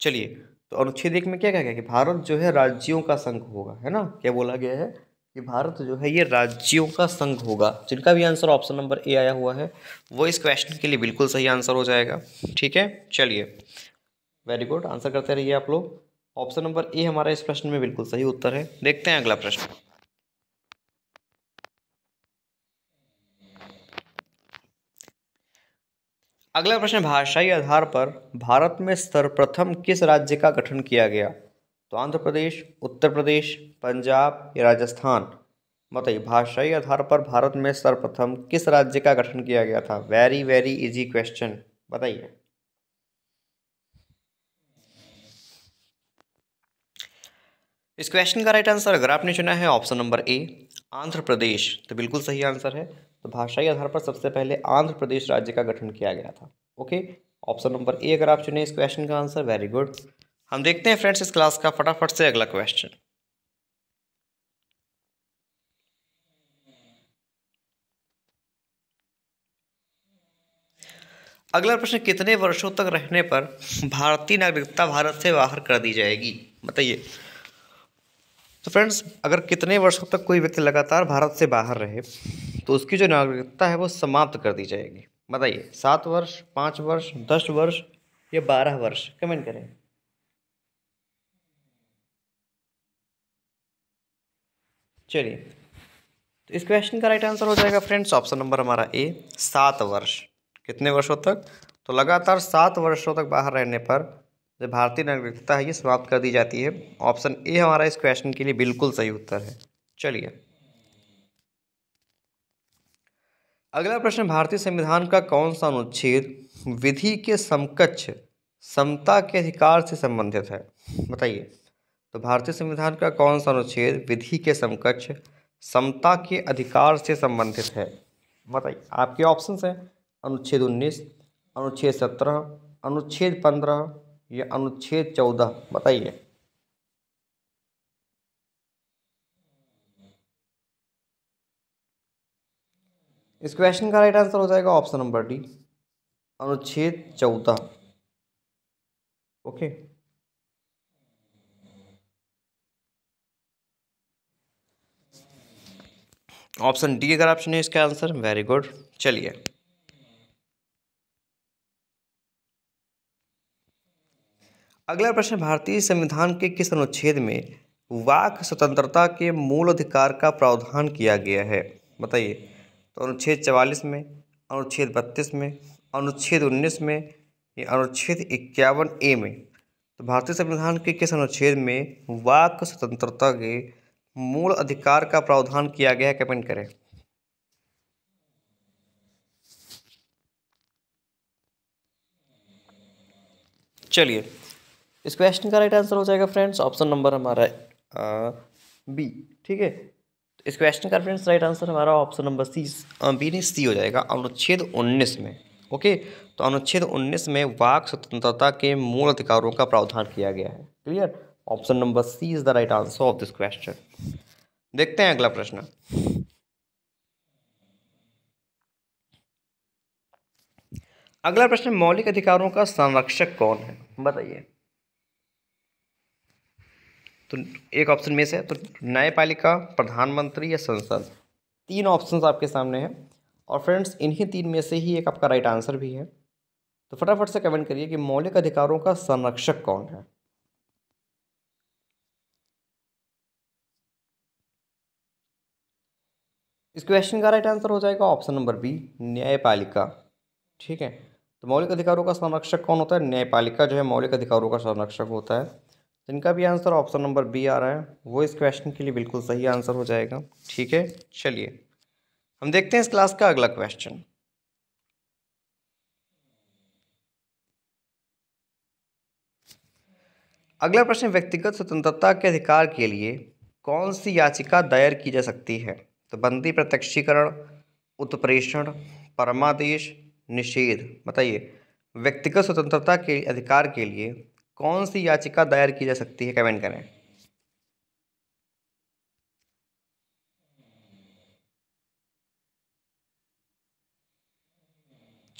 चलिए, तो अनुच्छेद 1 में क्या कहा गया कि भारत जो है राज्यों का संघ होगा, है ना। क्या बोला गया है कि भारत जो है ये राज्यों का संघ होगा। जिनका भी आंसर ऑप्शन नंबर ए आया हुआ है वो इस क्वेश्चन के लिए बिल्कुल सही आंसर हो जाएगा। ठीक है, चलिए वेरी गुड, आंसर करते रहिए आप लोग। ऑप्शन नंबर ए हमारा इस प्रश्न में बिल्कुल सही उत्तर है। देखते हैं अगला प्रश्न। अगला प्रश्न, भाषाई आधार पर भारत में सर्वप्रथम किस राज्य का गठन किया गया? तो आंध्र प्रदेश, उत्तर प्रदेश, पंजाब या राजस्थान। बताइए भाषाई आधार पर भारत में सर्वप्रथम किस राज्य का गठन किया गया था? वेरी वेरी इजी क्वेश्चन, बताइए। इस क्वेश्चन का राइट आंसर अगर आपने चुना है option number A Andhra Pradesh, तो बिल्कुल सही आंसर है। तो भाषाई आधार पर सबसे पहले आंध्र प्रदेश राज्य का गठन किया गया था। ओके, ऑप्शन नंबर ए अगर आप चुने इस क्वेश्चन का आंसर, वेरी गुड। हम देखते हैं फ्रेंड्स इस क्लास का फटाफट से अगला क्वेश्चन। अगला प्रश्न, कितने वर्षों तक रहने पर भारतीय नागरिकता भारत से बाहर कर दी जाएगी? बताइए। तो फ्रेंड्स अगर कितने वर्षों तक कोई व्यक्ति लगातार भारत से बाहर रहे तो उसकी जो नागरिकता है वो समाप्त कर दी जाएगी। बताइए 7 वर्ष, 5 वर्ष, 10 वर्ष या 12 वर्ष? कमेंट करें। चलिए, तो इस क्वेश्चन का राइट आंसर हो जाएगा फ्रेंड्स ऑप्शन नंबर हमारा ए 7 वर्ष। कितने वर्षों तक? तो लगातार 7 वर्षों तक बाहर रहने पर जो भारतीय नागरिकता है ये समाप्त कर दी जाती है। ऑप्शन ए हमारा इस क्वेश्चन के लिए बिल्कुल सही उत्तर है। चलिए, अगला प्रश्न, भारतीय संविधान का कौन सा अनुच्छेद विधि के समकक्ष समता के अधिकार से संबंधित है? बताइए। तो भारतीय संविधान का कौन सा अनुच्छेद विधि के समकक्ष समता के अधिकार से संबंधित है? बताइए। आपके ऑप्शंस हैं अनुच्छेद 19, अनुच्छेद 17, अनुच्छेद 15 ये अनुच्छेद 14। बताइए। इस क्वेश्चन का राइट आंसर हो जाएगा ऑप्शन नंबर डी अनुच्छेद 14। ओके, ऑप्शन डी अगर आप चुने इसका आंसर, वेरी गुड। चलिए, अगला प्रश्न, भारतीय संविधान के किस अनुच्छेद में वाक स्वतंत्रता के मूल अधिकार का प्रावधान किया गया है? बताइए। तो अनुच्छेद 44 में, अनुच्छेद 32 में, अनुच्छेद 19 में या अनुच्छेद 51A में? तो भारतीय संविधान के किस अनुच्छेद में वाक स्वतंत्रता के मूल अधिकार का प्रावधान किया गया है? कमेंट करें। चलिए, इस क्वेश्चन का राइट आंसर हो जाएगा फ्रेंड्स ऑप्शन नंबर हमारा बी। ठीक है, इस क्वेश्चन का फ्रेंड्स राइट आंसर हमारा ऑप्शन नंबर सी हो जाएगा अनुच्छेद 19 में। ओके, तो अनुच्छेद 19 में वाक स्वतंत्रता के मूल अधिकारों का प्रावधान किया गया है। Clear, option number C is the right answer of this question. देखते हैं अगला प्रश्न। अगला प्रश्न, मौलिक अधिकारों का संरक्षक कौन है? बताइए। तो एक ऑप्शन में से है तो न्यायपालिका, प्रधानमंत्री या संसद। 3 ऑप्शंस आपके सामने हैं और फ्रेंड्स इन्हीं 3 में से ही एक आपका राइट आंसर भी है। तो फटाफट से कमेंट करिए कि मौलिक अधिकारों का संरक्षक कौन है। इस क्वेश्चन का राइट आंसर हो जाएगा ऑप्शन नंबर बी न्यायपालिका। ठीक है, तो मौलिक अधिकारों का संरक्षक कौन होता है? न्यायपालिका जो है मौलिक अधिकारों का संरक्षक होता है। इनका भी आंसर ऑप्शन नंबर बी आ रहा है, वो इस क्वेश्चन के लिए बिल्कुल सही आंसर हो जाएगा। ठीक है, चलिए हम देखते हैं इस क्लास का अगला क्वेश्चन। अगला प्रश्न, व्यक्तिगत स्वतंत्रता के अधिकार के लिए कौन सी याचिका दायर की जा सकती है? तो बंदी प्रत्यक्षीकरण, उत्प्रेषण, परमादेश, निषेध। बताइए, व्यक्तिगत स्वतंत्रता के अधिकार के लिए कौन सी याचिका दायर की जा सकती है? कमेंट करें।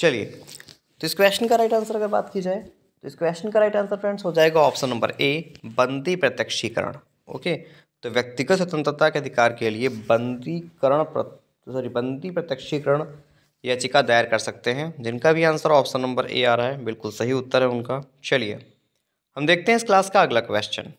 चलिए, तो इस क्वेश्चन का राइट आंसर अगर बात की जाए तो इस क्वेश्चन का राइट आंसर फ्रेंड्स हो जाएगा ऑप्शन नंबर ए बंदी प्रत्यक्षीकरण। ओके, तो व्यक्तिगत स्वतंत्रता के अधिकार के लिए बंदी प्रत्यक्षीकरण याचिका दायर कर सकते हैं, जिनका भी आंसर ऑप्शन नंबर ए आ रहा है, बिल्कुल सही उत्तर है उनका। चलिए, हम देखते हैं इस क्लास का अगला क्वेश्चन।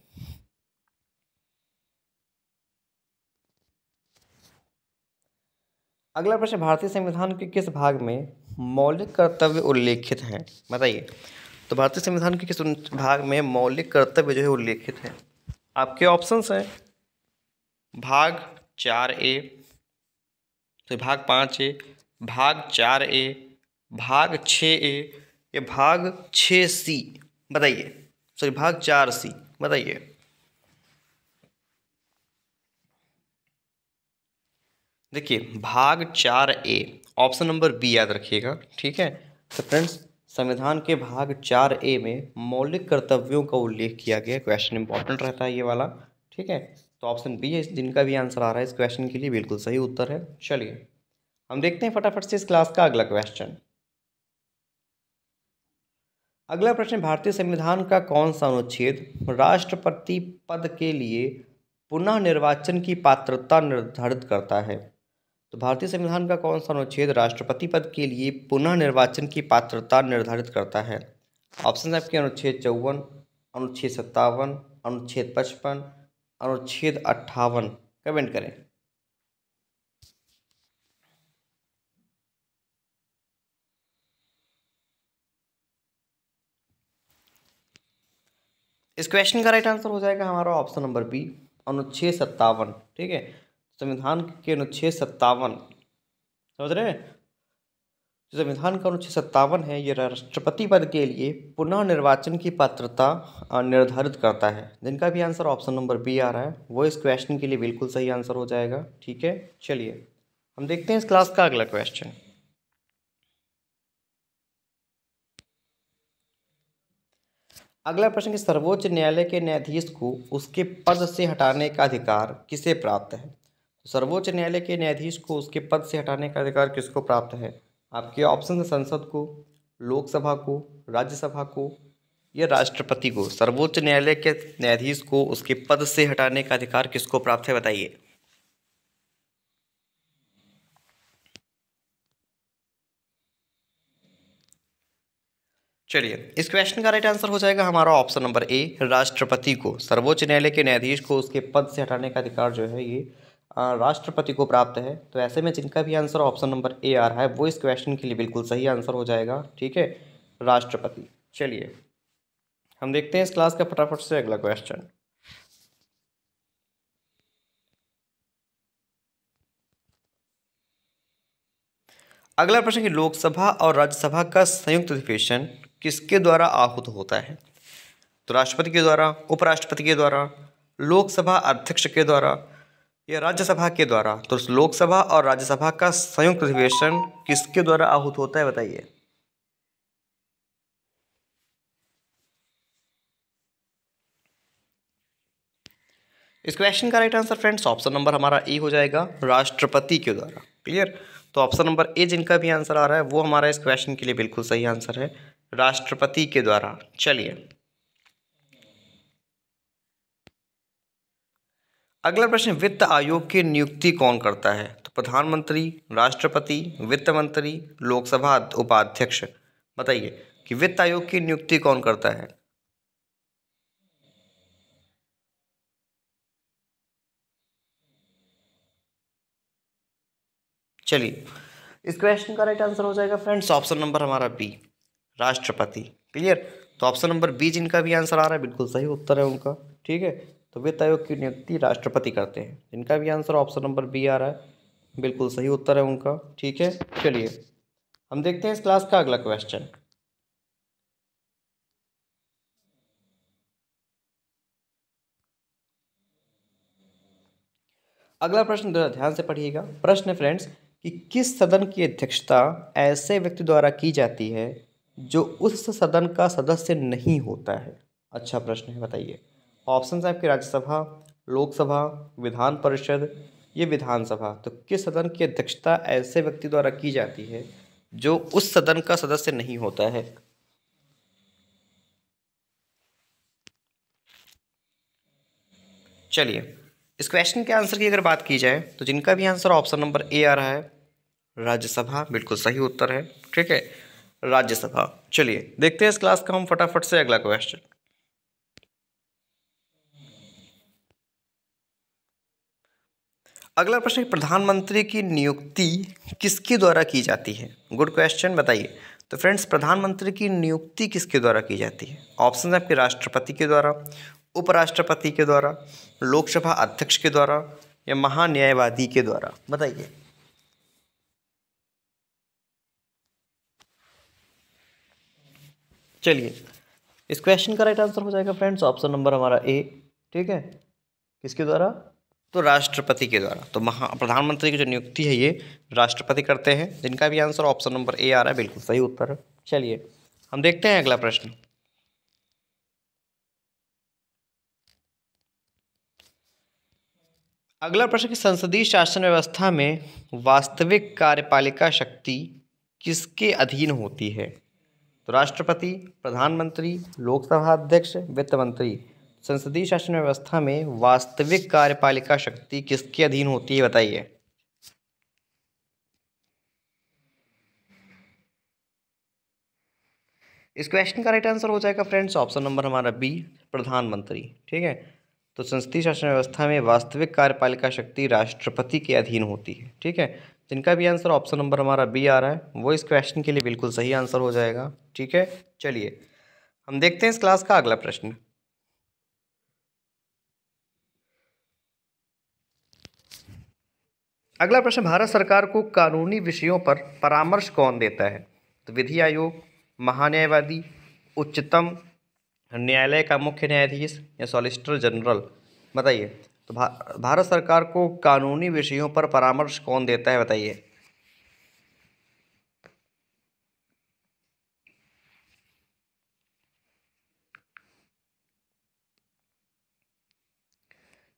अगला प्रश्न, भारतीय संविधान के किस भाग में मौलिक कर्तव्य उल्लेखित हैं, बताइए। तो भारतीय संविधान के किस भाग में मौलिक कर्तव्य जो है उल्लेखित है? आपके ऑप्शंस हैं भाग 4A, तो भाग 5A, भाग 4A, भाग 6A या भाग 6C, बताइए। सॉरी, भाग 4C, बताइए। देखिए भाग 4A, ऑप्शन नंबर बी याद रखिएगा, ठीक है। तो फ्रेंड्स, संविधान के भाग 4A में मौलिक कर्तव्यों का उल्लेख किया गया क्वेश्चन, इंपॉर्टेंट रहता है ये वाला, ठीक है। तो ऑप्शन बी है, जिनका भी आंसर आ रहा है इस क्वेश्चन के लिए बिल्कुल सही उत्तर है। चलिए हम देखते हैं फटाफट से इस क्लास का अगला क्वेश्चन। अगला प्रश्न, भारतीय संविधान का कौन सा अनुच्छेद राष्ट्रपति पद के लिए पुनः निर्वाचन की पात्रता निर्धारित करता है? तो भारतीय संविधान का कौन सा अनुच्छेद राष्ट्रपति पद के लिए पुनः निर्वाचन की पात्रता निर्धारित करता है? ऑप्शन है आपके अनुच्छेद 54, अनुच्छेद 57, अनुच्छेद 55, अनुच्छेद 58। कमेंट करें। इस क्वेश्चन का राइट आंसर हो जाएगा हमारा ऑप्शन नंबर बी, अनुच्छेद 57, ठीक है। संविधान के अनुच्छेद 57, समझ रहे हैं, संविधान का अनुच्छेद 57 है, ये राष्ट्रपति पद के लिए पुनः निर्वाचन की पात्रता निर्धारित करता है। जिनका भी आंसर ऑप्शन नंबर बी आ रहा है वो इस क्वेश्चन के लिए बिल्कुल सही आंसर हो जाएगा, ठीक है। चलिए हम देखते हैं इस क्लास का अगला क्वेश्चन। अगला प्रश्न, सर्वोच्च न्यायालय के न्यायाधीश को उसके पद से हटाने का अधिकार किसे प्राप्त है? सर्वोच्च न्यायालय के न्यायाधीश को उसके पद से हटाने का अधिकार किसको प्राप्त है? आपके ऑप्शन संसद को, लोकसभा को, राज्यसभा को या राष्ट्रपति को। सर्वोच्च न्यायालय के न्यायाधीश को उसके पद से हटाने का अधिकार किसको प्राप्त है, बताइए। चलिए, इस क्वेश्चन का राइट आंसर हो जाएगा हमारा ऑप्शन नंबर ए, राष्ट्रपति को। सर्वोच्च न्यायालय के न्यायाधीश को उसके पद से हटाने का अधिकार जो है ये राष्ट्रपति को प्राप्त है। तो ऐसे में जिनका भी आंसर ऑप्शन नंबर ए आ रहा है वो इस क्वेश्चन के लिए बिल्कुल सही आंसर हो जाएगा, ठीक है, राष्ट्रपति। चलिए हम देखते हैं इस क्लास का फटाफट से अगला क्वेश्चन। अगला प्रश्न है, लोकसभा और राज्यसभा का संयुक्त अधिवेशन किसके द्वारा आहूत होता है? तो राष्ट्रपति के द्वारा, उपराष्ट्रपति के द्वारा, लोकसभा अध्यक्ष के द्वारा या राज्यसभा के द्वारा। तो लोकसभा और राज्यसभा का संयुक्त अधिवेशन किसके द्वारा आहूत होता है, बताइए। इस क्वेश्चन का right answer friends option number हमारा ए हो जाएगा, राष्ट्रपति के द्वारा, क्लियर। तो ऑप्शन नंबर ए जिनका भी आंसर आ रहा है वो हमारा इस क्वेश्चन के लिए बिल्कुल सही आंसर है, राष्ट्रपति के द्वारा। चलिए अगला प्रश्न, वित्त आयोग की नियुक्ति कौन करता है? तो प्रधानमंत्री, राष्ट्रपति, वित्त मंत्री, लोकसभा उपाध्यक्ष। बताइए कि वित्त आयोग की नियुक्ति कौन करता है। चलिए, इस क्वेश्चन का राइट आंसर हो जाएगा फ्रेंड्स ऑप्शन नंबर हमारा बी, राष्ट्रपति, क्लियर। तो ऑप्शन नंबर बी जिनका भी आंसर आ रहा है बिल्कुल सही उत्तर है उनका, ठीक है। तो वित्त आयोग की नियुक्ति राष्ट्रपति करते हैं। जिनका भी आंसर ऑप्शन नंबर बी आ रहा है बिल्कुल सही उत्तर है उनका, ठीक है। चलिए हम देखते हैं इस क्लास का अगला क्वेश्चन। अगला प्रश्न ध्यान से पढ़िएगा। प्रश्न फ्रेंड्स कि किस सदन की अध्यक्षता ऐसे व्यक्ति द्वारा की जाती है जो उस सदन का सदस्य नहीं होता है? अच्छा प्रश्न है, बताइए। ऑप्शन है आपके राज्यसभा, लोकसभा, विधान परिषद ये विधानसभा। तो किस सदन की अध्यक्षता ऐसे व्यक्ति द्वारा की जाती है जो उस सदन का सदस्य नहीं होता है? चलिए, इस क्वेश्चन के आंसर की अगर बात की जाए तो जिनका भी आंसर ऑप्शन नंबर ए आ रहा है राज्यसभा, बिल्कुल सही उत्तर है, ठीक है, राज्यसभा। चलिए देखते हैं इस क्लास का हम फटाफट से अगला क्वेश्चन। अगला प्रश्न, प्रधानमंत्री की नियुक्ति किसके द्वारा की जाती है? गुड क्वेश्चन, बताइए। तो फ्रेंड्स, प्रधानमंत्री की नियुक्ति किसके द्वारा की जाती है? ऑप्शन है आपके राष्ट्रपति के द्वारा, उपराष्ट्रपति के द्वारा, लोकसभा अध्यक्ष के द्वारा या महान्यायवादी के द्वारा। बताइए। चलिए, इस क्वेश्चन का राइट आंसर हो जाएगा फ्रेंड्स ऑप्शन नंबर हमारा ए। ठीक है, किसके द्वारा? तो राष्ट्रपति के द्वारा। तो प्रधानमंत्री की जो नियुक्ति है ये राष्ट्रपति करते हैं, जिनका भी आंसर ऑप्शन नंबर ए आ रहा है, बिल्कुल सही उत्तर। चलिए हम देखते हैं अगला प्रश्न। अगला प्रश्न कि संसदीय शासन व्यवस्था में वास्तविक कार्यपालिका शक्ति किसके अधीन होती है? तो राष्ट्रपति, प्रधानमंत्री, लोकसभा अध्यक्ष, वित्त मंत्री। संसदीय शासन व्यवस्था में वास्तविक कार्यपालिका शक्ति किसके अधीन होती है? बताइए। इस क्वेश्चन का राइट आंसर हो जाएगा फ्रेंड्स ऑप्शन नंबर हमारा बी, प्रधानमंत्री। ठीक है, तो संसदीय शासन व्यवस्था में वास्तविक कार्यपालिका शक्ति राष्ट्रपति के अधीन होती है। ठीक है, जिनका भी आंसर ऑप्शन नंबर हमारा बी आ रहा है, वो इस क्वेश्चन के लिए बिल्कुल सही आंसर हो जाएगा। ठीक है, चलिए हम देखते हैं इस क्लास का अगला प्रश्न। अगला प्रश्न, भारत सरकार को कानूनी विषयों पर परामर्श कौन देता है? तो विधि आयोग, महान्यायवादी, उच्चतम न्यायालय का मुख्य न्यायाधीश या सॉलिसिटर जनरल। बताइए। तो भारत सरकार को कानूनी विषयों पर परामर्श कौन देता है? बताइए।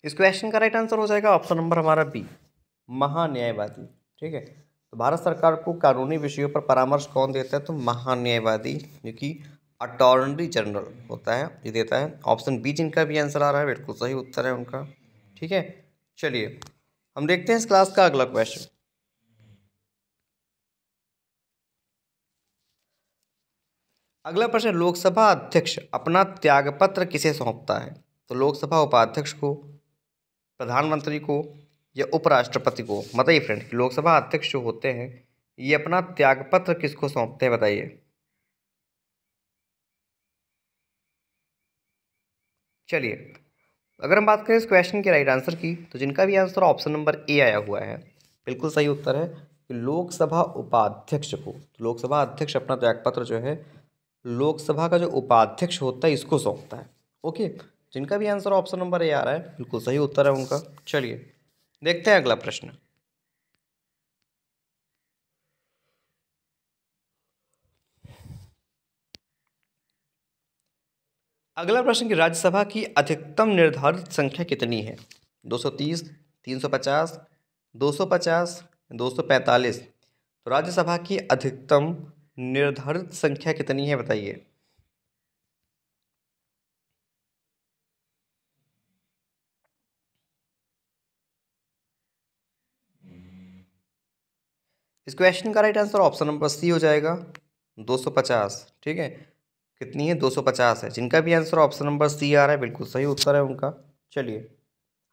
इस क्वेश्चन का राइट आंसर हो जाएगा ऑप्शन नंबर हमारा बी, महान्यायवादी। ठीक है, तो भारत सरकार को कानूनी विषयों पर परामर्श कौन देता है? तो महान्यायवादी, जो कि अटॉर्नी जनरल होता है, ये देता है। ऑप्शन बी जिनका भी आंसर आ रहा है, बिल्कुल सही उत्तर है उनका। ठीक है, चलिए हम देखते हैं इस क्लास का अगला क्वेश्चन। अगला प्रश्न, लोकसभा अध्यक्ष अपना त्यागपत्र किसे सौंपता है? तो लोकसभा उपाध्यक्ष को, प्रधानमंत्री को या उपराष्ट्रपति को। बताइए फ्रेंड्स, लोकसभा अध्यक्ष जो होते हैं ये अपना त्यागपत्र किसको सौंपते हैं? बताइए। चलिए, अगर हम बात करें इस क्वेश्चन के राइट आंसर की, तो जिनका भी आंसर ऑप्शन नंबर ए आया हुआ है, बिल्कुल सही उत्तर है कि लोकसभा उपाध्यक्ष को। तो लोकसभा अध्यक्ष अपना त्यागपत्र जो है लोकसभा का जो उपाध्यक्ष होता है इसको सौंपता है। ओके, जिनका भी आंसर ऑप्शन नंबर ए आ रहा है, बिल्कुल सही उत्तर है उनका। चलिए देखते हैं अगला प्रश्न। अगला प्रश्न कि राज्यसभा की अधिकतम निर्धारित संख्या कितनी है? 230, 350, 250, 245। तो राज्यसभा की अधिकतम निर्धारित संख्या कितनी है? बताइए। इस क्वेश्चन का right answer option number C हो जाएगा, 250। ठीक है, कितनी है? 250 है। जिनका भी आंसर ऑप्शन नंबर सी आ रहा है, बिल्कुल सही उत्तर है उनका। चलिए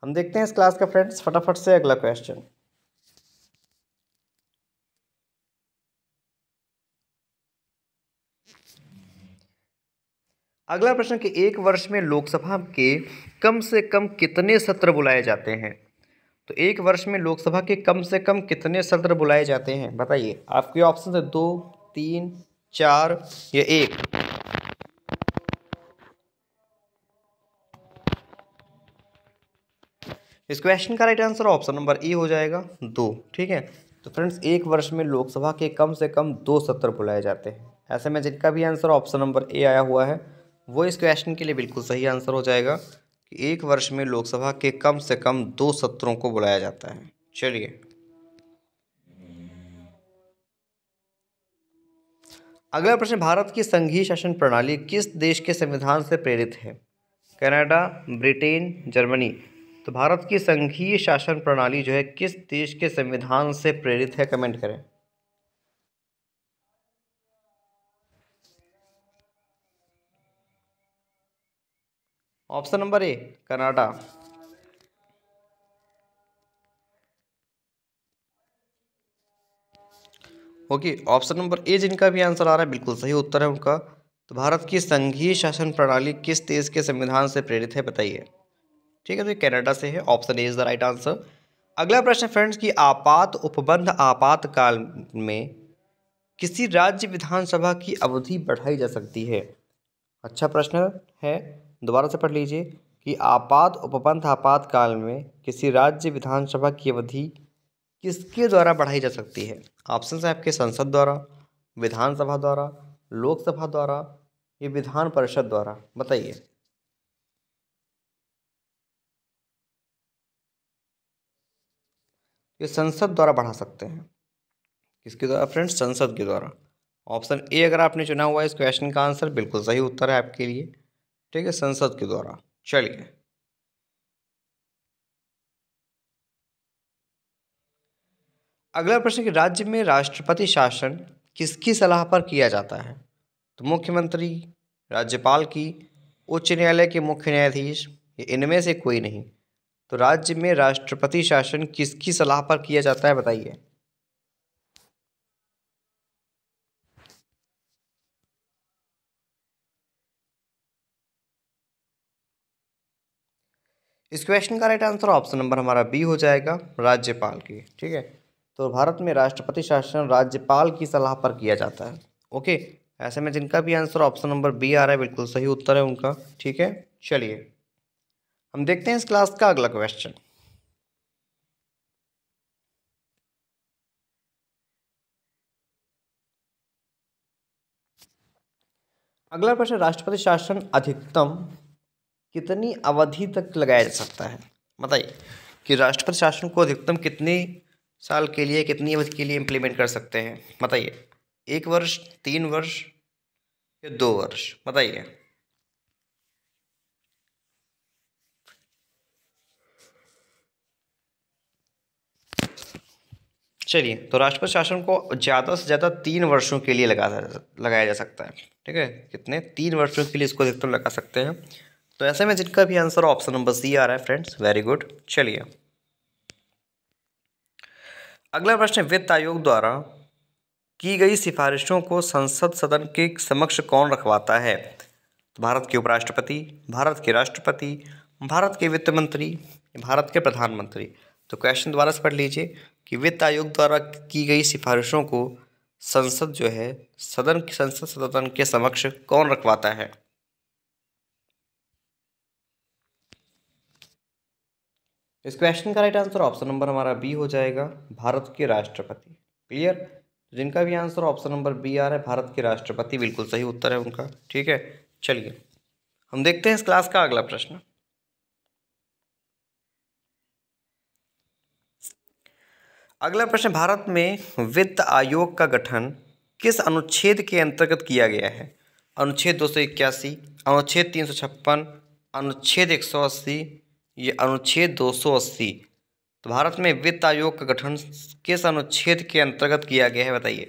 हम देखते हैं इस क्लास का फ्रेंड्स फटाफट से अगला क्वेश्चन। अगला प्रश्न कि एक वर्ष में लोकसभा के कम से कम कितने सत्र बुलाए जाते हैं? तो एक वर्ष में लोकसभा के कम से कम कितने सत्र बुलाए जाते हैं? बताइए। आपके ऑप्शन है 2, 3, 4 या 1। इस क्वेश्चन का right answer option number E हो जाएगा, 2। ठीक है, तो फ्रेंड्स एक वर्ष में लोकसभा के कम से कम 2 सत्र बुलाए जाते हैं। ऐसे में जिनका भी आंसर ऑप्शन नंबर ए आया हुआ है, वो इस क्वेश्चन के लिए बिल्कुल सही आंसर हो जाएगा कि एक वर्ष में लोकसभा के कम से कम 2 सत्रों को बुलाया जाता है। चलिए अगला प्रश्न, भारत की संघीय शासन प्रणाली किस देश के संविधान से प्रेरित है? Canada, Britain, Germany. तो भारत की संघीय शासन प्रणाली जो है किस देश के संविधान से प्रेरित है? कमेंट करें। Option number A, Canada. Okay, option number A जिनका भी आंसर आ रहा है बिल्कुल सही उत्तर है उनका। तो भारत की संघीय शासन प्रणाली किस देश के संविधान से प्रेरित है बताइए। ठीक है, तो कनाडा से है, option A is the right answer. अगला प्रश्न फ्रेंड्स कि आपात उपबंध आपातकाल में किसी राज्य विधानसभा की अवधि बढ़ाई जा सकती है। अच्छा प्रश्न है, दोबारा से पढ़ लीजिए कि आपात उपबंध आपातकाल में किसी राज्य विधानसभा की अवधि किसके द्वारा बढ़ाई जा सकती है। ऑप्शन है आपके संसद द्वारा, विधानसभा द्वारा, लोकसभा द्वारा या विधान परिषद द्वारा, बताइए। ये संसद द्वारा बढ़ा सकते हैं, किसके द्वारा फ्रेंड्स, संसद के द्वारा। ऑप्शन ए अगर आपने चुना हुआ है इस क्वेश्चन का आंसर बिल्कुल सही उत्तर है आपके लिए। ठीक है, संसद के द्वारा। चलिए अगला प्रश्न कि राज्य में राष्ट्रपति शासन किसकी सलाह पर किया जाता है। तो मुख्यमंत्री, राज्यपाल की, उच्च न्यायालय के मुख्य न्यायाधीश, इनमें से कोई नहीं। तो राज्य में राष्ट्रपति शासन किसकी सलाह पर किया जाता है बताइए। इस क्वेश्चन का राइट आंसर ऑप्शन नंबर हमारा बी हो जाएगा, राज्यपाल की। ठीक है, तो भारत में राष्ट्रपति शासन राज्यपाल की सलाह पर किया जाता है। ओके, ऐसे में जिनका भी आंसर ऑप्शन नंबर बी आ रहा है बिल्कुल सही उत्तर है उनका। ठीक है, चलिए हम देखते हैं इस क्लास का अगला क्वेश्चन। अगला प्रश्न राष्ट्रपति शासन अधिकतम कितनी अवधि तक लगाया जा सकता है बताइए कि राष्ट्रपति शासन को अधिकतम कितने साल के लिए, कितनी अवधि के लिए इम्प्लीमेंट कर सकते हैं बताइए। 1 वर्ष, 3 वर्ष या 2 वर्ष, बताइए। चलिए, तो राष्ट्रपति शासन को ज़्यादा से ज़्यादा 3 वर्षों के लिए लगाया जा सकता है। ठीक है, कितने, 3 वर्षों के लिए इसको अधिकतम लगा सकते हैं। तो ऐसे में जिनका भी आंसर ऑप्शन नंबर सी आ रहा है फ्रेंड्स, वेरी गुड। चलिए अगला प्रश्न, वित्त आयोग द्वारा की गई सिफारिशों को संसद सदन के समक्ष कौन रखवाता है। तो भारत के उपराष्ट्रपति, भारत के राष्ट्रपति, भारत के वित्त मंत्री, भारत के प्रधानमंत्री। तो क्वेश्चन दोबारा से पढ़ लीजिए कि वित्त आयोग द्वारा की गई सिफारिशों को संसद जो है संसद सदन के समक्ष कौन रखवाता है। इस क्वेश्चन का राइट आंसर ऑप्शन नंबर हमारा बी हो जाएगा, भारत के राष्ट्रपति। क्लियर, जिनका भी आंसर ऑप्शन नंबर बी आ रहा है भारत के राष्ट्रपति, बिल्कुल सही उत्तर है उनका। ठीक है, चलिए हम देखते हैं इस क्लास का अगला प्रश्न। अगला प्रश्न, भारत में वित्त आयोग का गठन किस अनुच्छेद के अंतर्गत किया गया है। अनुच्छेद 281, अनुच्छेद 356, अनुच्छेद 180 या अनुच्छेद 280। तो भारत में वित्त आयोग का गठन किस अनुच्छेद के अंतर्गत किया गया है बताइए।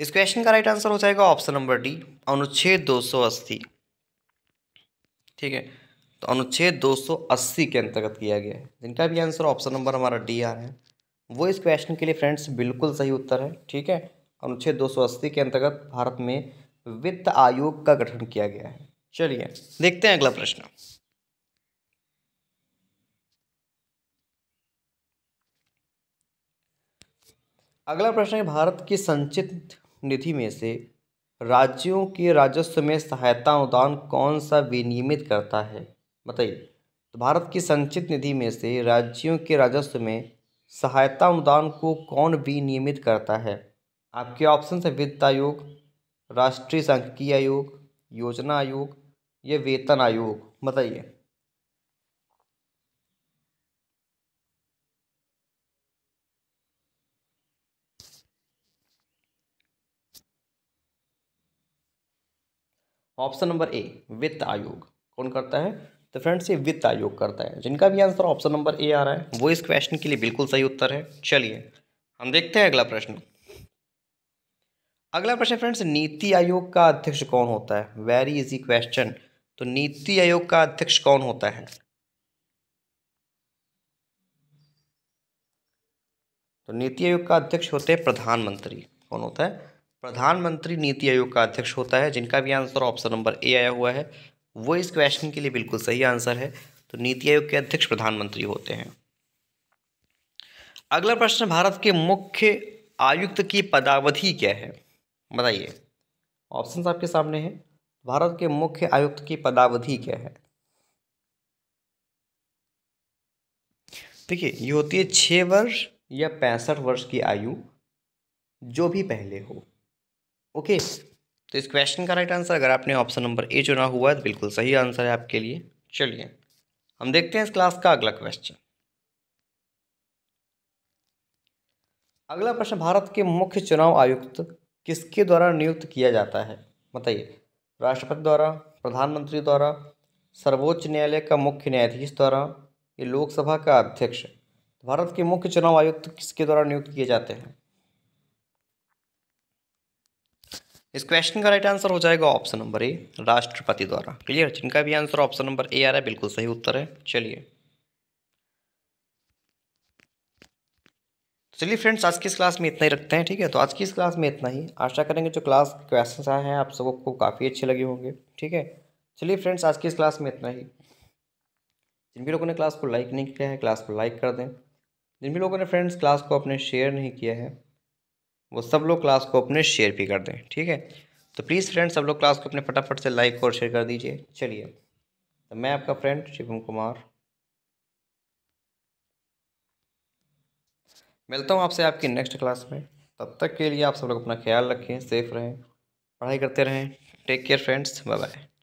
इस क्वेश्चन का राइट आंसर हो जाएगा ऑप्शन नंबर डी, अनुच्छेद 280। ठीक है, तो अनुच्छेद 280 के अंतर्गत किया गया है। जिनका भी आंसर ऑप्शन नंबर हमारा डी आ रहा है वो इस क्वेश्चन के लिए फ्रेंड्स बिल्कुल सही उत्तर है। ठीक है, अनुच्छेद 280 के अंतर्गत भारत में वित्त आयोग का गठन किया गया है। चलिए देखते हैं अगला प्रश्न। अगला प्रश्न है, भारत की संचित निधि में से राज्यों के राजस्व में सहायता अनुदान कौन सा विनियमित करता है बताइए। तो भारत की संचित निधि में से राज्यों के राजस्व में सहायता अनुदान को कौन विनियमित करता है। आपके ऑप्शन है वित्त आयोग, राष्ट्रीय सांख्यिकी आयोग, योजना आयोग या वेतन आयोग, बताइए। ऑप्शन नंबर ए, वित्त आयोग। कौन करता है तो फ्रेंड्स ये वित्त आयोग करता है। जिनका भी आंसर ऑप्शन नंबर ए आ रहा है वो इस क्वेश्चन के लिए बिल्कुल सही उत्तर है। चलिए हम देखते हैं अगला प्रश्न। अगला प्रश्न फ्रेंड्स, नीति आयोग का अध्यक्ष कौन होता है? Very easy question. तो नीति आयोग का अध्यक्ष कौन होता है? तो नीति आयोग का अध्यक्ष होते हैं प्रधानमंत्री। कौन होता है? प्रधानमंत्री नीति आयोग का अध्यक्ष होता है, जिनका भी आंसर ऑप्शन नंबर ए आया हुआ है वो इस क्वेश्चन के लिए बिल्कुल सही आंसर है। तो नीति आयोग के अध्यक्ष प्रधानमंत्री होते हैं। अगला प्रश्न, भारत के मुख्य आयुक्त की पदावधि क्या है? बताइए, ऑप्शंस आपके सामने हैं। भारत के मुख्य आयुक्त की पदावधि क्या है? देखिए, ये होती है 6 वर्ष या 65 वर्ष की आयु, जो भी पहले हो। ओके, तो इस क्वेश्चन का राइट आंसर अगर आपने ऑप्शन नंबर ए चुना हुआ है तो बिल्कुल सही आंसर है आपके लिए। चलिए हम देखते हैं इस क्लास का अगला क्वेश्चन। अगला प्रश्न, भारत के मुख्य चुनाव आयुक्त किसके द्वारा नियुक्त किया जाता है? बताइए, राष्ट्रपति द्वारा, प्रधानमंत्री द्वारा, सर्वोच्च न्यायालय का मुख्य न्यायाधीश द्वारा, ये लोकसभा का अध्यक्ष। भारत के मुख्य चुनाव आयुक्त किसके द्वारा नियुक्त किए जाते हैं? इस क्वेश्चन का राइट आंसर हो जाएगा ऑप्शन नंबर ए, राष्ट्रपति द्वारा। क्लियर, जिनका भी आंसर ऑप्शन नंबर ए आ रहा है बिल्कुल सही उत्तर है। चलिए फ्रेंड्स, आज की इस क्लास में इतना ही रखते हैं, ठीक है? तो आज की इस क्लास में इतना ही। आशा करेंगे जो क्लास क्वेश्चन आए हैं आप सबको काफ़ी अच्छे लगे होंगे, ठीक है? चलिए फ्रेंड्स, आज की इस क्लास में इतना ही। जिन भी लोगों ने क्लास को लाइक नहीं किया है क्लास को लाइक कर दें। जिन भी लोगों ने फ्रेंड्स क्लास को अपने शेयर नहीं किया है वो सब लोग क्लास को अपने शेयर भी कर दें, ठीक है? तो प्लीज़ फ्रेंड्स सब लोग क्लास को अपने फटाफट से लाइक और शेयर कर दीजिए। चलिए, तो मैं आपका फ्रेंड शिवम कुमार मिलता हूँ आपसे आपकी नेक्स्ट क्लास में। तब तक के लिए आप सब लोग अपना ख्याल रखें, सेफ रहें, पढ़ाई करते रहें। Take care friends, bye bye.